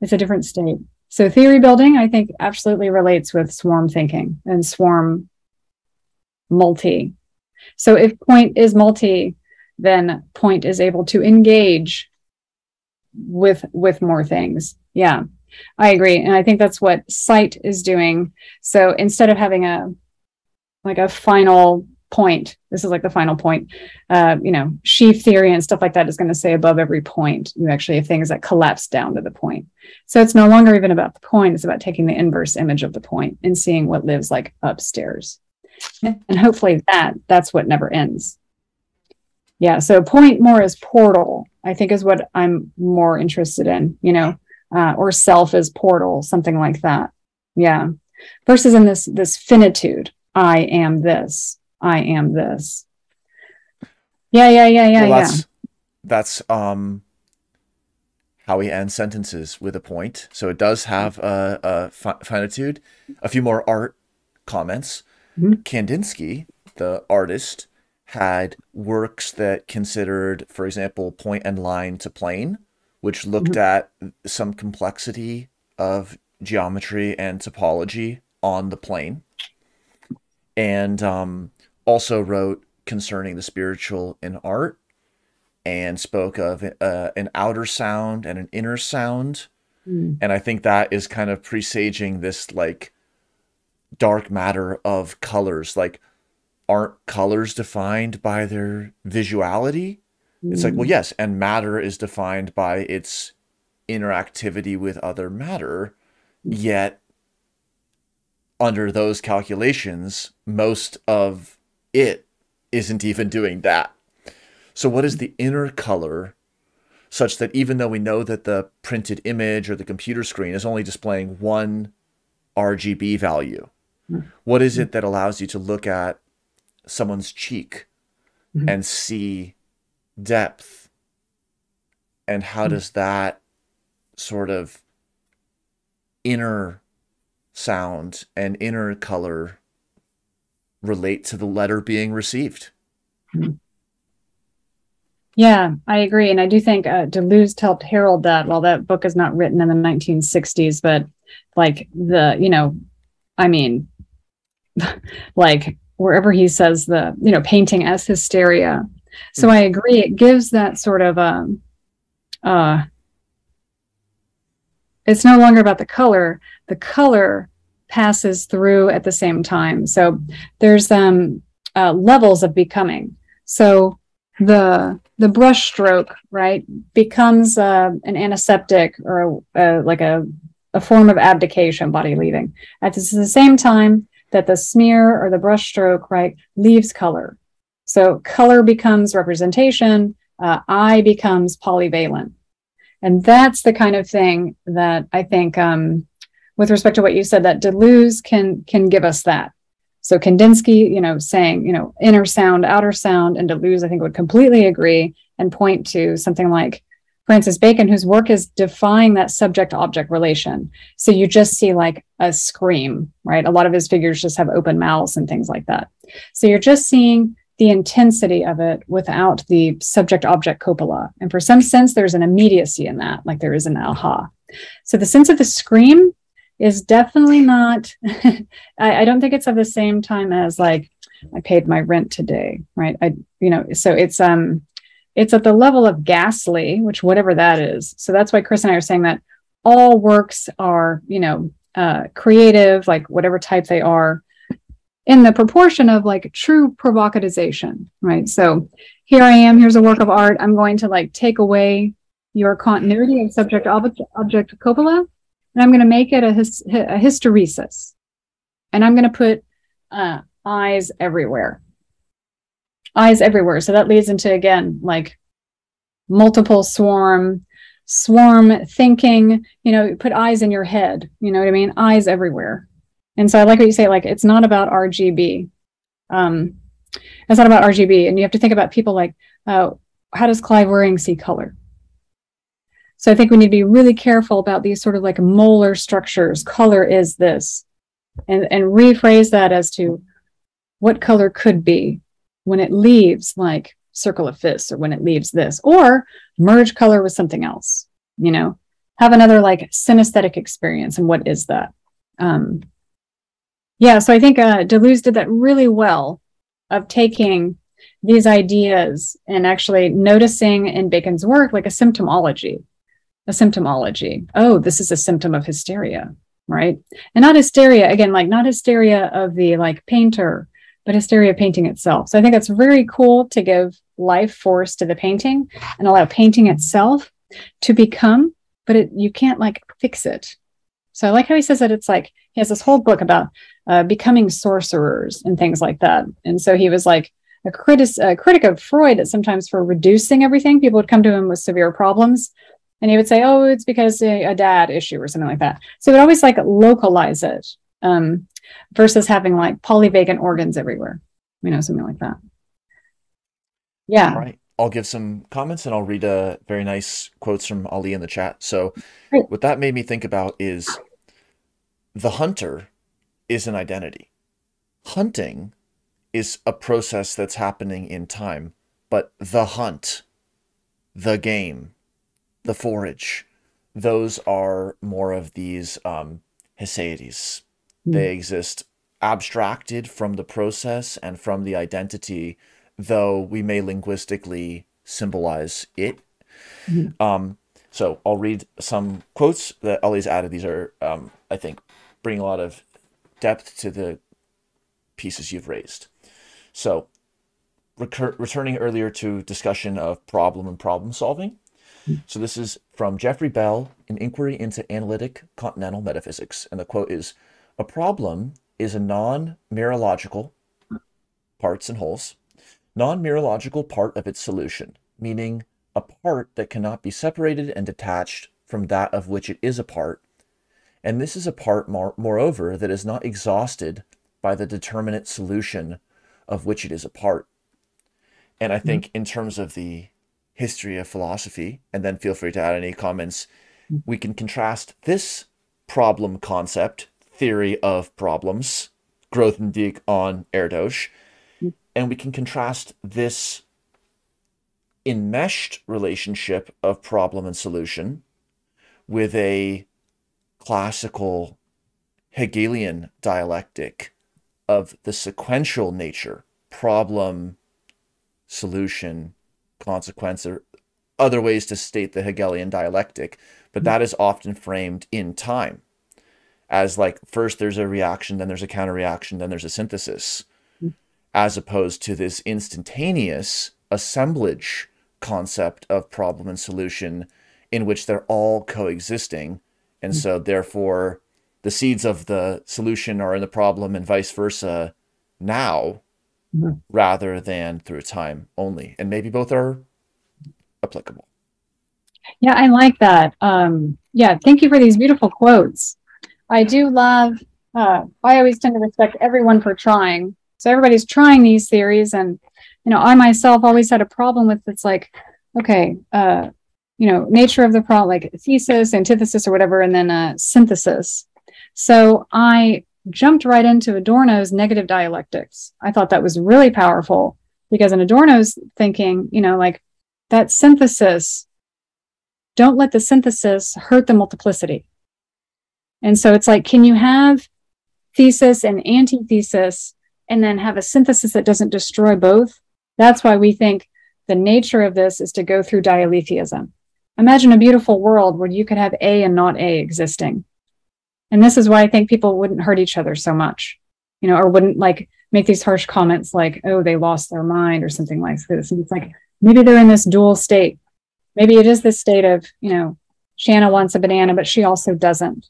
It's a different state. So theory building, I think, absolutely relates with swarm thinking and swarm multi. So if point is multi, then point is able to engage with more things. Yeah, I agree. And I think that's what site is doing. So instead of having a final point, this is like the final point, you know, sheaf theory and stuff like that is going to say above every point, you actually have things that collapse down to the point. So it's no longer even about the point. It's about taking the inverse image of the point and seeing what lives like upstairs. And hopefully that's what never ends. Yeah, so point more is portal, I think, is what I'm more interested in, you know, or self is portal, something like that. Yeah, versus in this finitude, I am this, I am this. Yeah, yeah, yeah, yeah, well, that's, yeah. that's how we end sentences with a point. So it does have a finitude. A few more art comments. Mm-hmm. Kandinsky, the artist, had works that considered, for example, point and line to plane, which looked mm-hmm. at some complexity of geometry and topology on the plane, and also wrote concerning the spiritual in art, and spoke of an outer sound and an inner sound. Mm. And I think that is kind of presaging this like dark matter of colors. Like, aren't colors defined by their visuality? Mm. It's like, well, yes, and matter is defined by its interactivity with other matter, yet under those calculations, most of it isn't even doing that. So what is the inner color such that even though we know that the printed image or the computer screen is only displaying one RGB value, what is it that allows you to look at someone's cheek and see depth? And how does that sort of inner sound and inner color relate to the letter being received? Yeah, I agree. And I do think Deleuze helped herald that. Well, that book is not written in the 1960s, but like the, you know, I mean, like wherever he says the, you know, painting as hysteria. So I agree. It gives that sort of, it's no longer about the color. The color passes through at the same time. So there's levels of becoming. So the brush stroke, right, becomes an antiseptic or like a form of abdication, body leaving. At the same time that the smear or the brush stroke, right, leaves color. So color becomes representation. Eye becomes polyvalent. And that's the kind of thing that I think, with respect to what you said, that Deleuze can give us that. So Kandinsky, you know, saying, you know, inner sound, outer sound, and Deleuze, I think, would completely agree and point to something like Francis Bacon, whose work is defying that subject-object relation. So you just see like a scream, right? A lot of his figures just have open mouths and things like that. So you're just seeing the intensity of it without the subject-object copula. And for some sense, there's an immediacy in that, like there is an aha. So the sense of the scream is definitely not, I don't think it's of the same time as like, I paid my rent today, right? You know, so it's at the level of ghastly, which whatever that is. So that's why Chris and I are saying that all works are, you know, creative, like whatever type they are, in the proportion of like true provocatization, right? So here I am, here's a work of art. I'm going to like take away your continuity of subject-object copula. And I'm going to make it a hysteresis. And I'm going to put eyes everywhere. Eyes everywhere. So that leads into, again, like multiple swarm thinking, you know, put eyes in your head. You know what I mean? Eyes everywhere. And so I like what you say, like, it's not about RGB. It's not about RGB. And you have to think about people like, how does Clive Waring see color? So I think we need to be really careful about these sort of like molar structures. Color is this, and rephrase that as to what color could be when it leaves like circle of fists, or when it leaves this, or merge color with something else, you know, have another like synesthetic experience. And what is that? Yeah. So I think Deleuze did that really well, of taking these ideas and actually noticing in Bacon's work, like a symptomology. Oh, this is a symptom of hysteria, right? And not hysteria, again, like not hysteria of the like painter, but hysteria of painting itself. So I think that's very cool to give life force to the painting and allow painting itself to become, but you can't like fix it. So I like how he says that it's like, he has this whole book about becoming sorcerers and things like that. And so he was like a critic of Freud that sometimes for reducing everything, people would come to him with severe problems. And he would say, oh, it's because a dad issue or something like that. So it would always like localize it versus having like polyvagal organs everywhere, you know, something like that. Yeah. Right. I'll give some comments and I'll read very nice quotes from Ali in the chat. So what that made me think about is the hunter is an identity. Hunting is a process that's happening in time, but the hunt, the game, the forage, those are more of these haecceity. They exist abstracted from the process and from the identity, though we may linguistically symbolize it. So I'll read some quotes that Ali's added. These are, I think, bring a lot of depth to the pieces you've raised. So returning earlier to discussion of problem and problem solving. So this is from Jeffrey Bell, An Inquiry into Analytic Continental Metaphysics. And the quote is, "A problem is a non-mirological non-mirological part of its solution, meaning a part that cannot be separated and detached from that of which it is a part. And this is a part, moreover, that is not exhausted by the determinate solution of which it is a part." And I think in terms of the history of philosophy, and then feel free to add any comments, we can contrast this problem concept, theory of problems, Grothendieck on Erdős, and we can contrast this enmeshed relationship of problem and solution with a classical Hegelian dialectic of the sequential nature, problem, solution, consequence, or other ways to state the Hegelian dialectic, but that is often framed in time as like first there's a reaction, then there's a counter reaction, then there's a synthesis, as opposed to this instantaneous assemblage concept of problem and solution in which they're all coexisting. And so therefore the seeds of the solution are in the problem and vice versa now, rather than through time only. And maybe both are applicable. Yeah, I like that. Yeah, thank you for these beautiful quotes. I do love, I always tend to respect everyone for trying. So everybody's trying these theories. And, you know, I myself always had a problem with it's like, okay, you know, nature of the problem, like thesis, antithesis or whatever, and then synthesis. So I jumped right into Adorno's negative dialectics. I thought that was really powerful because in Adorno's thinking, you know, like that synthesis, don't let the synthesis hurt the multiplicity. And so it's like, can you have thesis and antithesis and then have a synthesis that doesn't destroy both? That's why we think the nature of this is to go through dialetheism. Imagine a beautiful world where you could have A and not A existing. And this is why I think people wouldn't hurt each other so much, you know, or wouldn't like make these harsh comments like, oh, they lost their mind or something like this. And it's like, maybe they're in this dual state. Maybe it is this state of, you know, Shanna wants a banana, but she also doesn't.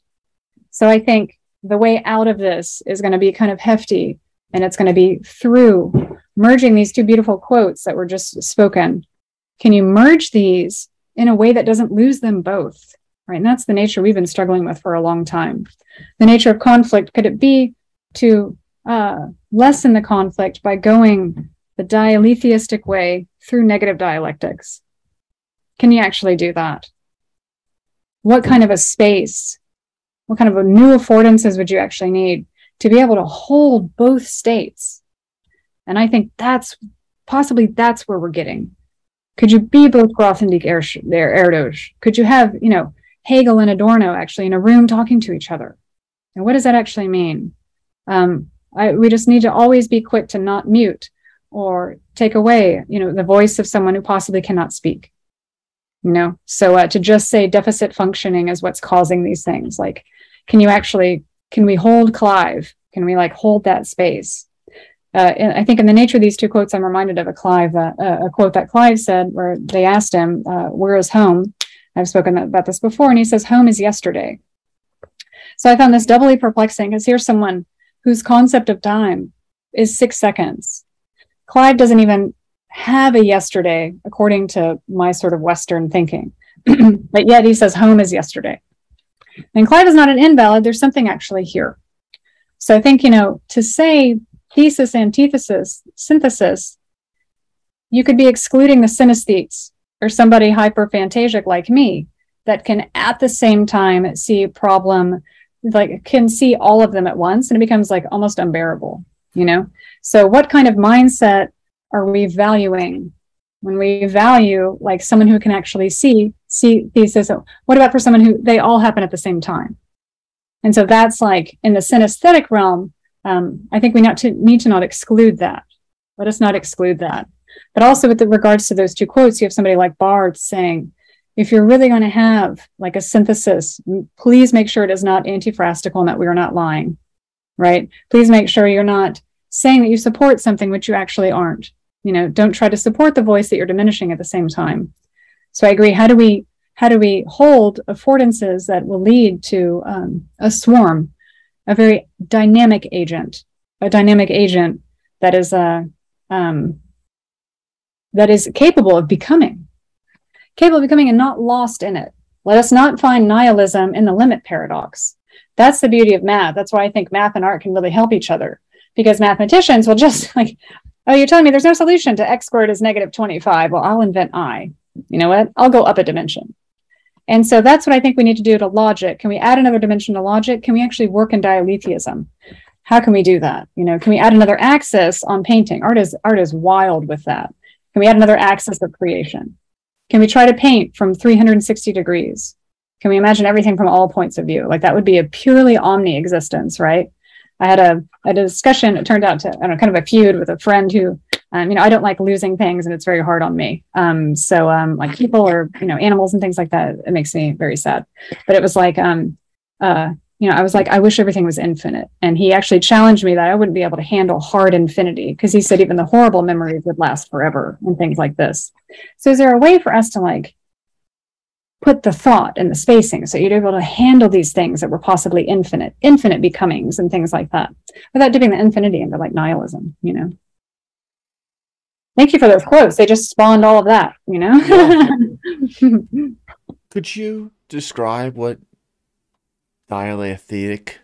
So I think the way out of this is going to be kind of hefty, and it's going to be through merging these two beautiful quotes that were just spoken. Can you merge these in a way that doesn't lose them both? Right? And that's the nature we've been struggling with for a long time. The nature of conflict, could it be to lessen the conflict by going the dialetheistic way through negative dialectics? Can you actually do that? What kind of a space, what kind of a new affordances would you actually need to be able to hold both states? And I think that's possibly that's where we're getting. Could you be both Grothendieck, Erdős? Could you have, you know, Hegel and Adorno actually in a room talking to each other? And what does that actually mean? We just need to always be quick to not mute or take away, you know, the voice of someone who possibly cannot speak, you know? So to just say deficit functioning is what's causing these things. Like, can you actually, can we hold Clive? Can we like hold that space? I think in the nature of these two quotes, I'm reminded of a quote that Clive said where they asked him, where is home? I've spoken about this before, and he says, home is yesterday. So I found this doubly perplexing because here's someone whose concept of time is 6 seconds. Clive doesn't even have a yesterday, according to my sort of Western thinking. But yet he says, home is yesterday. And Clive is not an invalid. There's something actually here. So I think, you know, to say thesis, antithesis, synthesis, you could be excluding the synesthetes or somebody hyperphantasic like me that can at the same time see a problem, like can see all of them at once, and it becomes like almost unbearable, you know? So what kind of mindset are we valuing when we value like someone who can actually see these? So what about for someone who they all happen at the same time? And so that's like in the synesthetic realm, I think we need to not exclude that. Let us not exclude that. But also with regards to those two quotes, you have somebody like Barthes saying, if you're really going to have like a synthesis, please make sure it is not anti-frastical and that we are not lying, right? Please make sure you're not saying that you support something which you actually aren't. You know, don't try to support the voice that you're diminishing at the same time. So I agree. How do we hold affordances that will lead to a swarm, a very dynamic agent, that is capable of becoming, and not lost in it. Let us not find nihilism in the limit paradox. That's the beauty of math. That's why I think math and art can really help each other, because mathematicians will just like, oh, you're telling me there's no solution to x squared is negative 25. Well, I'll invent I. You know what? I'll go up a dimension. And so that's what I think we need to do to logic. Can we add another dimension to logic? Can we actually work in dialetheism? How can we do that? You know, can we add another axis on painting? Art is wild with that. Can we add another axis of creation? Can we try to paint from 360 degrees? Can we imagine everything from all points of view? Like that would be a purely omni existence, right? I had a discussion, it turned out to, I don't know, kind of a feud with a friend who, you know, I don't like losing things and it's very hard on me. Like people or, you know, animals and things like that, it makes me very sad. But it was like, you know, I was like, I wish everything was infinite. And he actually challenged me that I wouldn't be able to handle hard infinity, because he said even the horrible memories would last forever and things like this. So is there a way for us to like put the thought and the spacing so you're able to handle these things that were possibly infinite, infinite becomings and things like that, without dipping the infinity into like nihilism, you know? Thank you for those quotes. They just spawned all of that, you know? Could you describe what dialethetic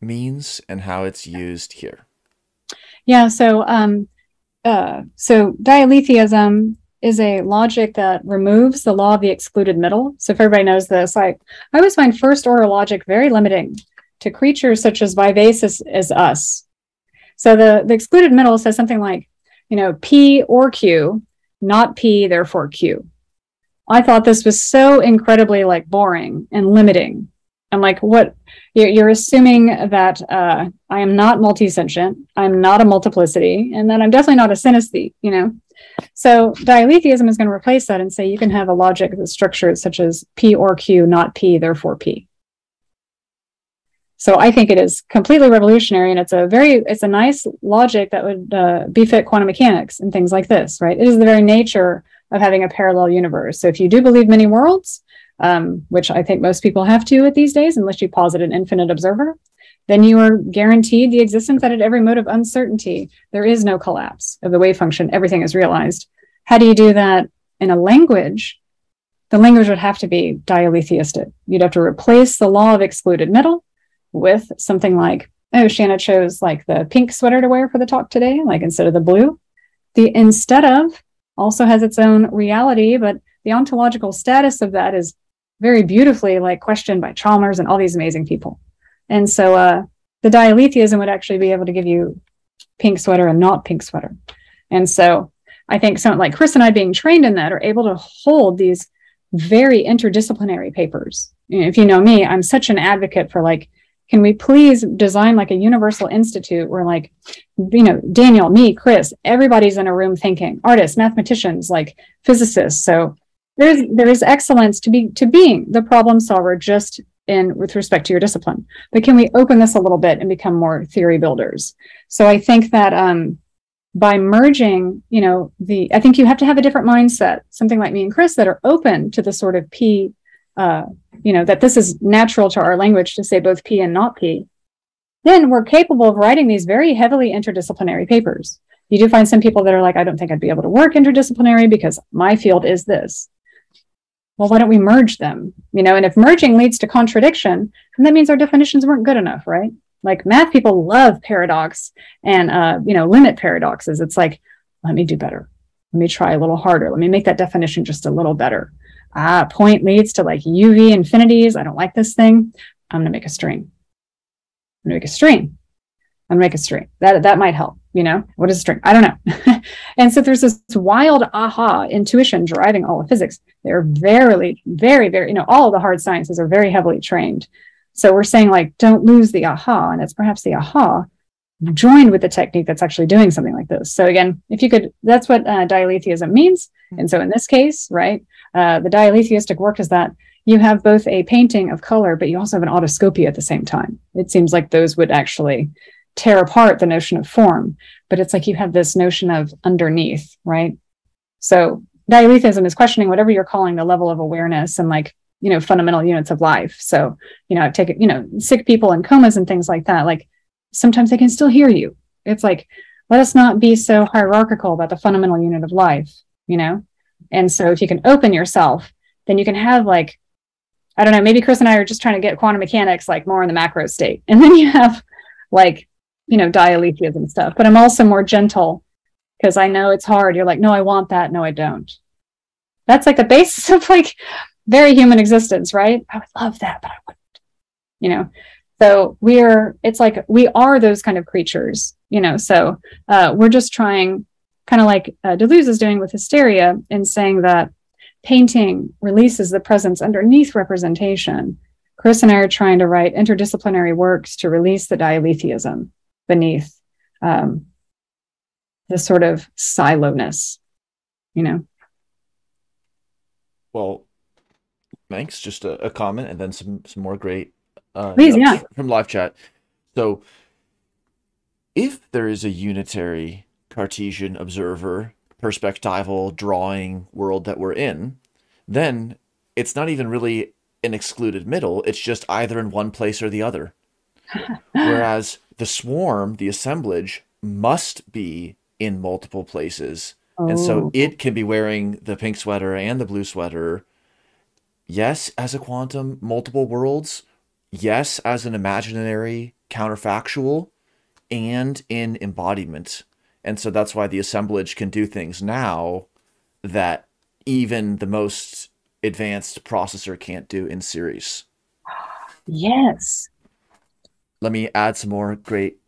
means and how it's used here? Yeah, so so dialetheism is a logic that removes the law of the excluded middle. So if everybody knows this, like I always find first order logic very limiting to creatures such as vivacious as us. So the excluded middle says something like, you know, P or Q, not P, therefore Q. I thought this was so incredibly like boring and limiting. I'm like, what? You're assuming that I am not multi-sentient, I'm not a multiplicity, and that I'm definitely not a synesthete, you know? So dialetheism is going to replace that and say you can have a logic that's structured such as P or Q, not P, therefore P. So I think it is completely revolutionary, and it's a nice logic that would befit quantum mechanics and things like this, right? It is the very nature of having a parallel universe. So if you do believe many worlds, which I think most people have to at these days, unless you posit an infinite observer, then you are guaranteed the existence that at every mode of uncertainty, there is no collapse of the wave function. Everything is realized. How do you do that in a language? The language would have to be dialetheistic. You'd have to replace the law of excluded middle with something like, oh, Shanna chose like the pink sweater to wear for the talk today, like instead of the blue. The instead of also has its own reality, but the ontological status of that is very beautifully like questioned by Chalmers and all these amazing people. And so the dialetheism would actually be able to give you pink sweater and not pink sweater. And so I think someone like Chris and I being trained in that are able to hold these very interdisciplinary papers. You know, if you know me, I'm such an advocate for like, can we please design like a universal institute where like, you know, Daniel, me, Chris, everybody's in a room thinking, artists, mathematicians, like physicists. So there is excellence to being the problem solver just in with respect to your discipline. But can we open this a little bit and become more theory builders? So I think that by merging, you know, I think you have to have a different mindset, something like me and Chris that are open to the sort of P, you know, that this is natural to our language to say both P and not P. Then we're capable of writing these very heavily interdisciplinary papers. You do find some people that are like, I don't think I'd be able to work interdisciplinary because my field is this. Well, why don't we merge them? You know, and if merging leads to contradiction, then that means our definitions weren't good enough, right? Like math people love paradox and, you know, limit paradoxes. It's like, let me do better. Let me try a little harder. Let me make that definition just a little better. Ah, point leads to like UV infinities. I don't like this thing. I'm going to make a string. I'm going to make a string. I'm going to make a string. That might help. You know, what is a string? I don't know. And so there's this wild aha intuition driving all of physics. They're very, very, very, you know, all the hard sciences are very heavily trained. So we're saying like, don't lose the aha. And it's perhaps the aha joined with the technique that's actually doing something like this. So again, if you could, that's what dialetheism means. And so in this case, right, the dialetheistic work is that you have both a painting of color, but you also have an autoscopia at the same time. It seems like those would actually tear apart the notion of form, but it's like you have this notion of underneath, right? So dialetheism is questioning whatever you're calling the level of awareness and like, you know, fundamental units of life. So, you know, take it, you know, sick people in comas and things like that, like sometimes they can still hear you. It's like, let us not be so hierarchical about the fundamental unit of life, you know? And so if you can open yourself, then you can have like, I don't know, maybe Chris and I are just trying to get quantum mechanics like more in the macro state. And then you have like, you know, dialetheism stuff, but I'm also more gentle because I know it's hard. You're like, no, I want that. No, I don't. That's like the basis of like very human existence, right? I would love that, but I wouldn't, you know? So it's like, we are those kind of creatures, you know? So we're just trying kind of like Deleuze is doing with hysteria and saying that painting releases the presence underneath representation. Chris and I are trying to write interdisciplinary works to release the dialetheism beneath this sort of siloness, you know? Well, thanks. Just a comment and then some more great please, yeah, from live chat. So if there is a unitary Cartesian observer perspectival drawing world that we're in, then it's not even really an excluded middle. It's just either in one place or the other. Whereas the swarm, the assemblage, must be in multiple places. Oh. And so it can be wearing the pink sweater and the blue sweater. Yes, as a quantum, multiple worlds. Yes, as an imaginary counterfactual and in embodiment. And so that's why the assemblage can do things now that even the most advanced processor can't do in series. Yes. Let me add some more great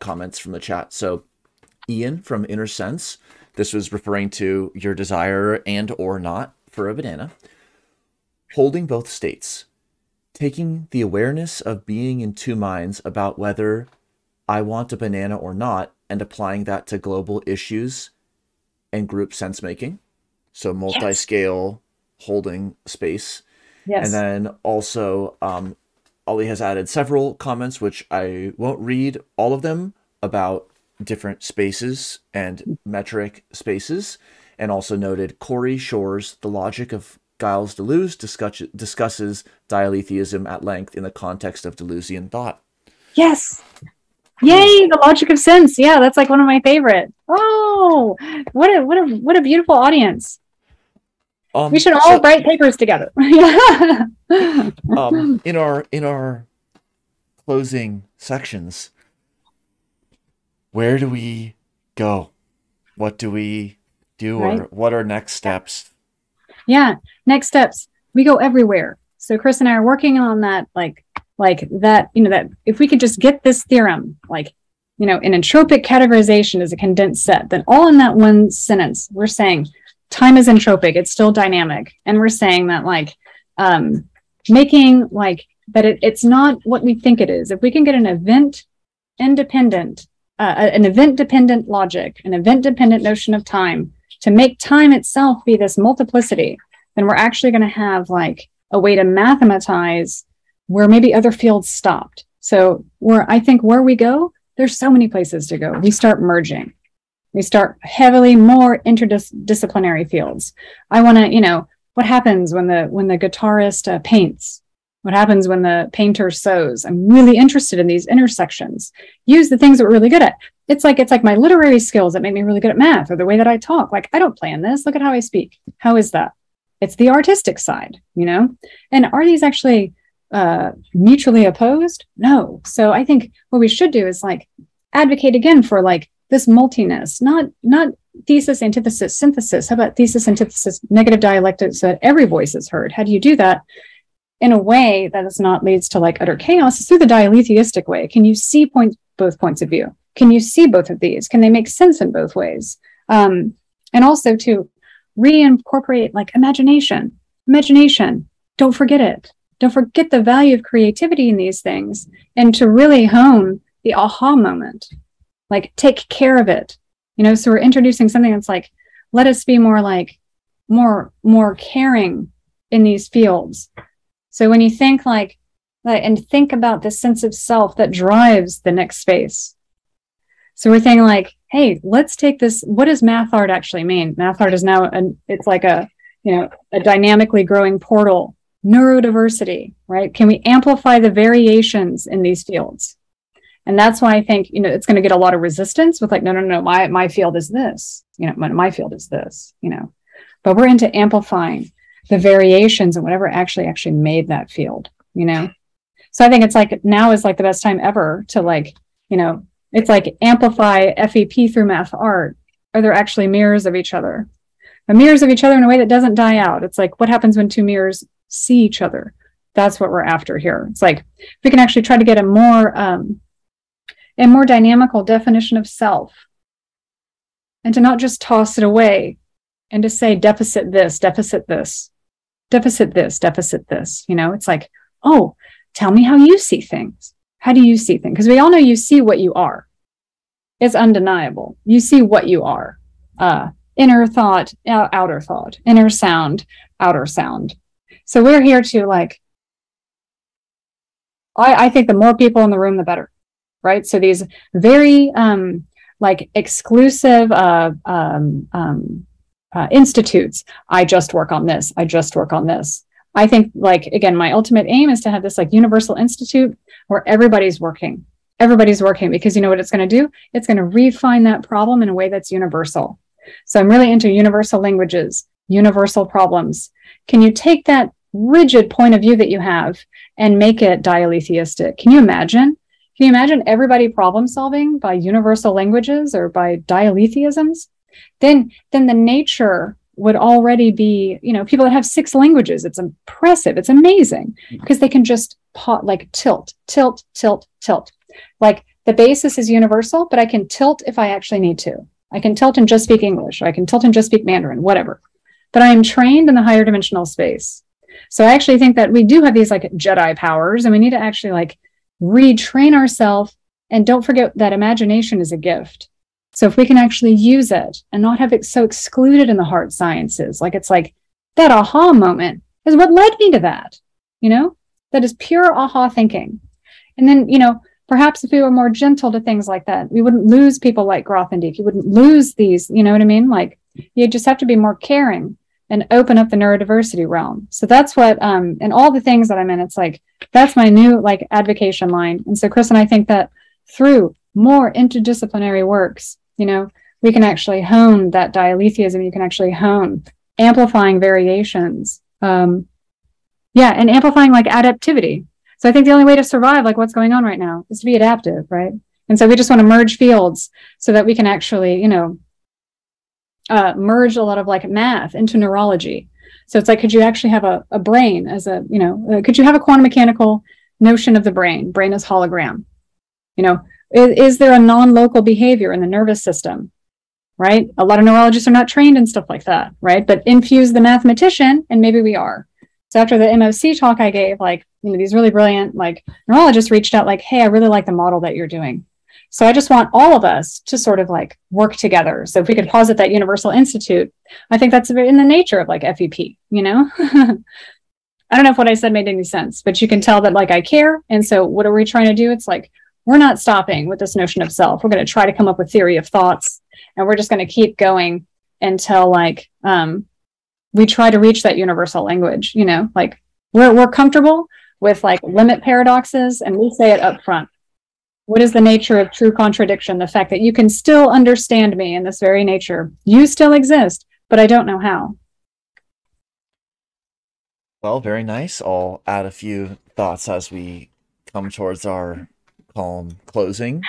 comments from the chat. So Ian from Inner Sense, this was referring to your desire and or not for a banana. Holding both states, taking the awareness of being in two minds about whether I want a banana or not and applying that to global issues and group sense making. So multi-scale holding space. Yes. And then also Ollie has added several comments, which I won't read all of them, about different spaces and metric spaces, and also noted Corey Shore's The Logic of Giles Deleuze discusses dialetheism at length in the context of Deleuzian thought. Yes. Yay, The Logic of Sense. Yeah, that's like one of my favorite. Oh, what a beautiful audience. We should all write papers together. in our closing sections, where do we go? What do we do? Right. Or what are next steps? Yeah, next steps. We go everywhere. So Chris and I are working on that, like that, you know, that if we could just get this theorem, like, you know, an entropic categorization is a condensed set, then all in that one sentence, we're saying time is entropic, it's still dynamic. And we're saying that like making like that it's not what we think it is. If we can get an event independent, an event dependent logic, an event dependent notion of time to make time itself be this multiplicity, then we're actually going to have like a way to mathematize where maybe other fields stopped. So I think where we go, there's so many places to go. We start merging. We start heavily more interdisciplinary fields. I want to, you know, what happens when the guitarist paints? What happens when the painter sews? I'm really interested in these intersections. Use the things that we're really good at. It's like my literary skills that make me really good at math, or the way that I talk. Like, I don't plan this. Look at how I speak. How is that? It's the artistic side, you know? And are these actually mutually opposed? No. So I think what we should do is like advocate again for like, this multiness, not thesis, antithesis, synthesis. How about thesis, antithesis, negative dialectics so that every voice is heard? How do you do that in a way that is not leads to like utter chaos? It's through the dialetheistic way. Can you see both points of view? Can you see both of these? Can they make sense in both ways? And also to reincorporate like imagination. Imagination, don't forget it. Don't forget the value of creativity in these things, and to really hone the aha moment, like take care of it. You know, so we're introducing something that's like, let us be more like, more caring in these fields. So when you think like, and think about the sense of self that drives the next space. So we're thinking like, hey, let's take this. What does math art actually mean? Math art is now, it's like a, you know, a dynamically growing portal. Neurodiversity, right? Can we amplify the variations in these fields? And that's why I think, you know, it's going to get a lot of resistance with like, no, my field is this, you know, my field is this, you know, but we're into amplifying the variations and whatever actually made that field, you know? So I think it's like, now is like the best time ever to like, you know, it's like amplify FEP through math art. Are there actually mirrors of each other? The mirrors of each other in a way that doesn't die out. It's like, what happens when two mirrors see each other? That's what we're after here. It's like, if we can actually try to get a more dynamical definition of self, and to not just toss it away and to say deficit this, deficit this, deficit this, deficit this. You know, it's like, oh, tell me how you see things. How do you see things? Because we all know you see what you are. It's undeniable. You see what you are. Inner thought, outer thought, inner sound, outer sound. So we're here to like, I think the more people in the room, the better. Right. So these very like exclusive institutes. I just work on this. I just work on this. I think like, again, my ultimate aim is to have this like universal institute where everybody's working. Everybody's working, because you know what it's going to do? It's going to refine that problem in a way that's universal. So I'm really into universal languages, universal problems. Can you take that rigid point of view that you have and make it dialetheistic? Can you imagine? Can you imagine everybody problem solving by universal languages or by dialetheisms? Then the nature would already be, you know, people that have 6 languages. It's impressive. It's amazing, because they can just like tilt, tilt, tilt, tilt. Like the basis is universal, but I can tilt if I actually need to. I can tilt and just speak English, or I can tilt and just speak Mandarin, whatever. But I am trained in the higher dimensional space. So I actually think that we do have these like Jedi powers, and we need to actually like retrain ourselves. And don't forget that imagination is a gift. So if we can actually use it and not have it so excluded in the hard sciences, like it's like that aha moment is what led me to that, you know, that is pure aha thinking. And then, you know, perhaps if we were more gentle to things like that, we wouldn't lose people like Grothendieck. You wouldn't lose these, you know what I mean? Like, you just have to be more caring and open up the neurodiversity realm. So that's what, and all the things that I'm in, it's like, that's my new like advocation line. And so Chris and I think that through more interdisciplinary works, you know, we can actually hone that dialetheism. You can actually hone amplifying variations. Yeah, and amplifying like adaptivity. So I think the only way to survive like what's going on right now is to be adaptive, right? And so we just want to merge fields so that we can actually, you know, merge a lot of like math into neurology. So it's like, could you actually have a brain as a, you know, could you have a quantum mechanical notion of the brain? Brain as hologram. You know, is there a non-local behavior in the nervous system, right? A lot of neurologists are not trained in stuff like that, right? But infuse the mathematician, and maybe we are. So after the MOC talk I gave, like, you know, these really brilliant like neurologists reached out like, hey, I really like the model that you're doing. So I just want all of us to sort of like work together. So if we could posit that universal institute, I think that's in the nature of like FEP, you know? I don't know if what I said made any sense, but you can tell that like I care. And so what are we trying to do? It's like, we're not stopping with this notion of self. We're going to try to come up with theory of thoughts, and we're just going to keep going until like we try to reach that universal language, you know? Like we're comfortable with like limit paradoxes, and we say it up front. What is the nature of true contradiction? The fact that you can still understand me in this very nature. You still exist, but I don't know how. Well, very nice. I'll add a few thoughts as we come towards our calm closing.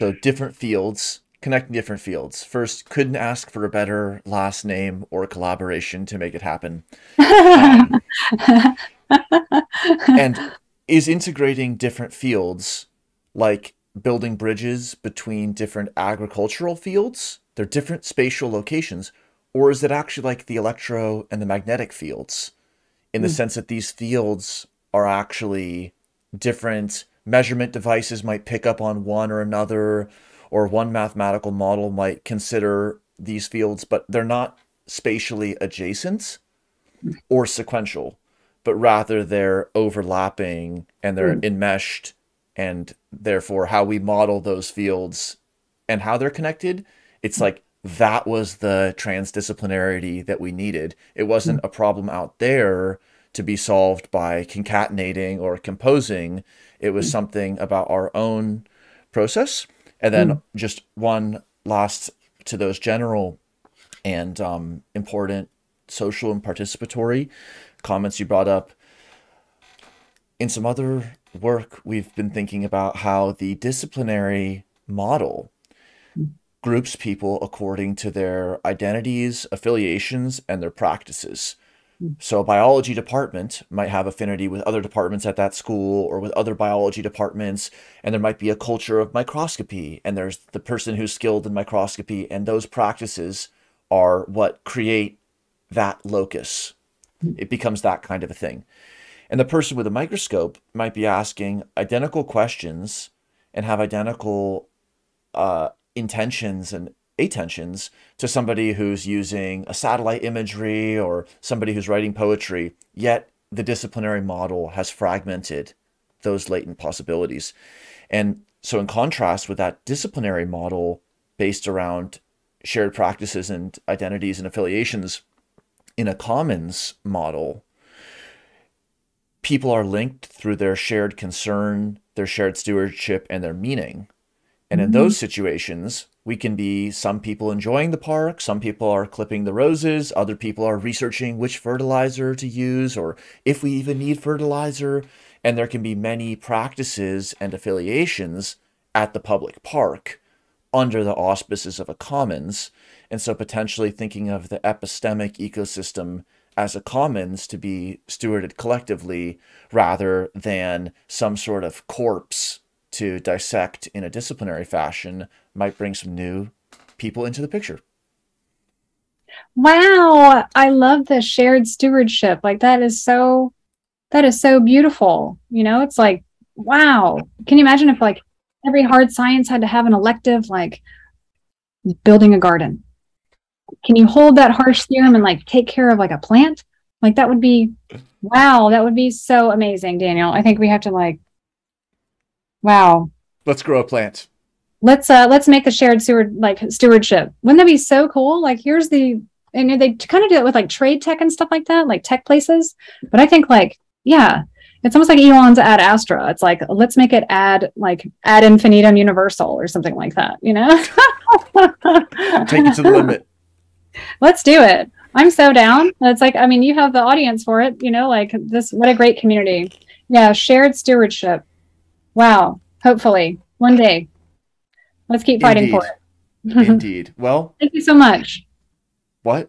So different fields connecting different fields. First, couldn't ask for a better last name or collaboration to make it happen. And is integrating different fields, like building bridges between different agricultural fields, their different spatial locations, or is it actually like the electro and the magnetic fields, in the sense that these fields are actually different measurement devices might pick up on one or another, or one mathematical model might consider these fields, but they're not spatially adjacent or sequential, but rather they're overlapping and they're enmeshed, and therefore how we model those fields and how they're connected, it's like that was the transdisciplinarity that we needed. It wasn't a problem out there to be solved by concatenating or composing. It was something about our own process. And then just one last to those general and important social and participatory comments you brought up. In some other work, we've been thinking about how the disciplinary model groups people according to their identities, affiliations, and their practices. So a biology department might have affinity with other departments at that school or with other biology departments, and there might be a culture of microscopy, and there's the person who's skilled in microscopy, and those practices are what create that locus. It becomes that kind of a thing. And the person with a microscope might be asking identical questions and have identical intentions and attentions to somebody who's using a satellite imagery or somebody who's writing poetry, yet the disciplinary model has fragmented those latent possibilities. And so in contrast with that disciplinary model based around shared practices and identities and affiliations, in a commons model, people are linked through their shared concern, their shared stewardship, and their meaning. And in those situations, we can be some people enjoying the park, some people are clipping the roses, other people are researching which fertilizer to use or if we even need fertilizer. And there can be many practices and affiliations at the public park under the auspices of a commons. And so potentially thinking of the epistemic ecosystem as a commons to be stewarded collectively rather than some sort of corpse to dissect in a disciplinary fashion might bring some new people into the picture. Wow. I love the shared stewardship. Like that is so beautiful. You know, it's like, wow. Can you imagine if like every hard science had to have an elective, like building a garden? Can you hold that Harsh theorem and like take care of like a plant? Like that would be, wow. That would be so amazing, Daniel. I think we have to like, wow. Let's grow a plant. Let's make the shared stewardship. Wouldn't that be so cool? Like here's the, and they kind of do it with like trade tech and stuff like that, like tech places. But I think like, yeah, it's almost like Elon's ad astra. It's like, let's make it ad infinitum universal or something like that, you know? Take it to the limit. Let's do it. I'm so down. It's like, I mean, you have the audience for it, you know, like this, what a great community. Yeah. Shared stewardship. Wow. Hopefully one day. Let's keep fighting Indeed. For it. Indeed. Well, thank you so much. What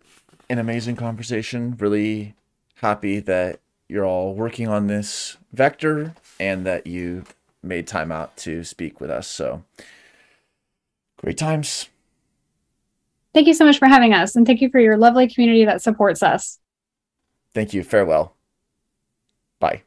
an amazing conversation. Really happy that you're all working on this vector and that you made time out to speak with us. So great times. Thank you so much for having us. And thank you for your lovely community that supports us. Thank you. Farewell. Bye.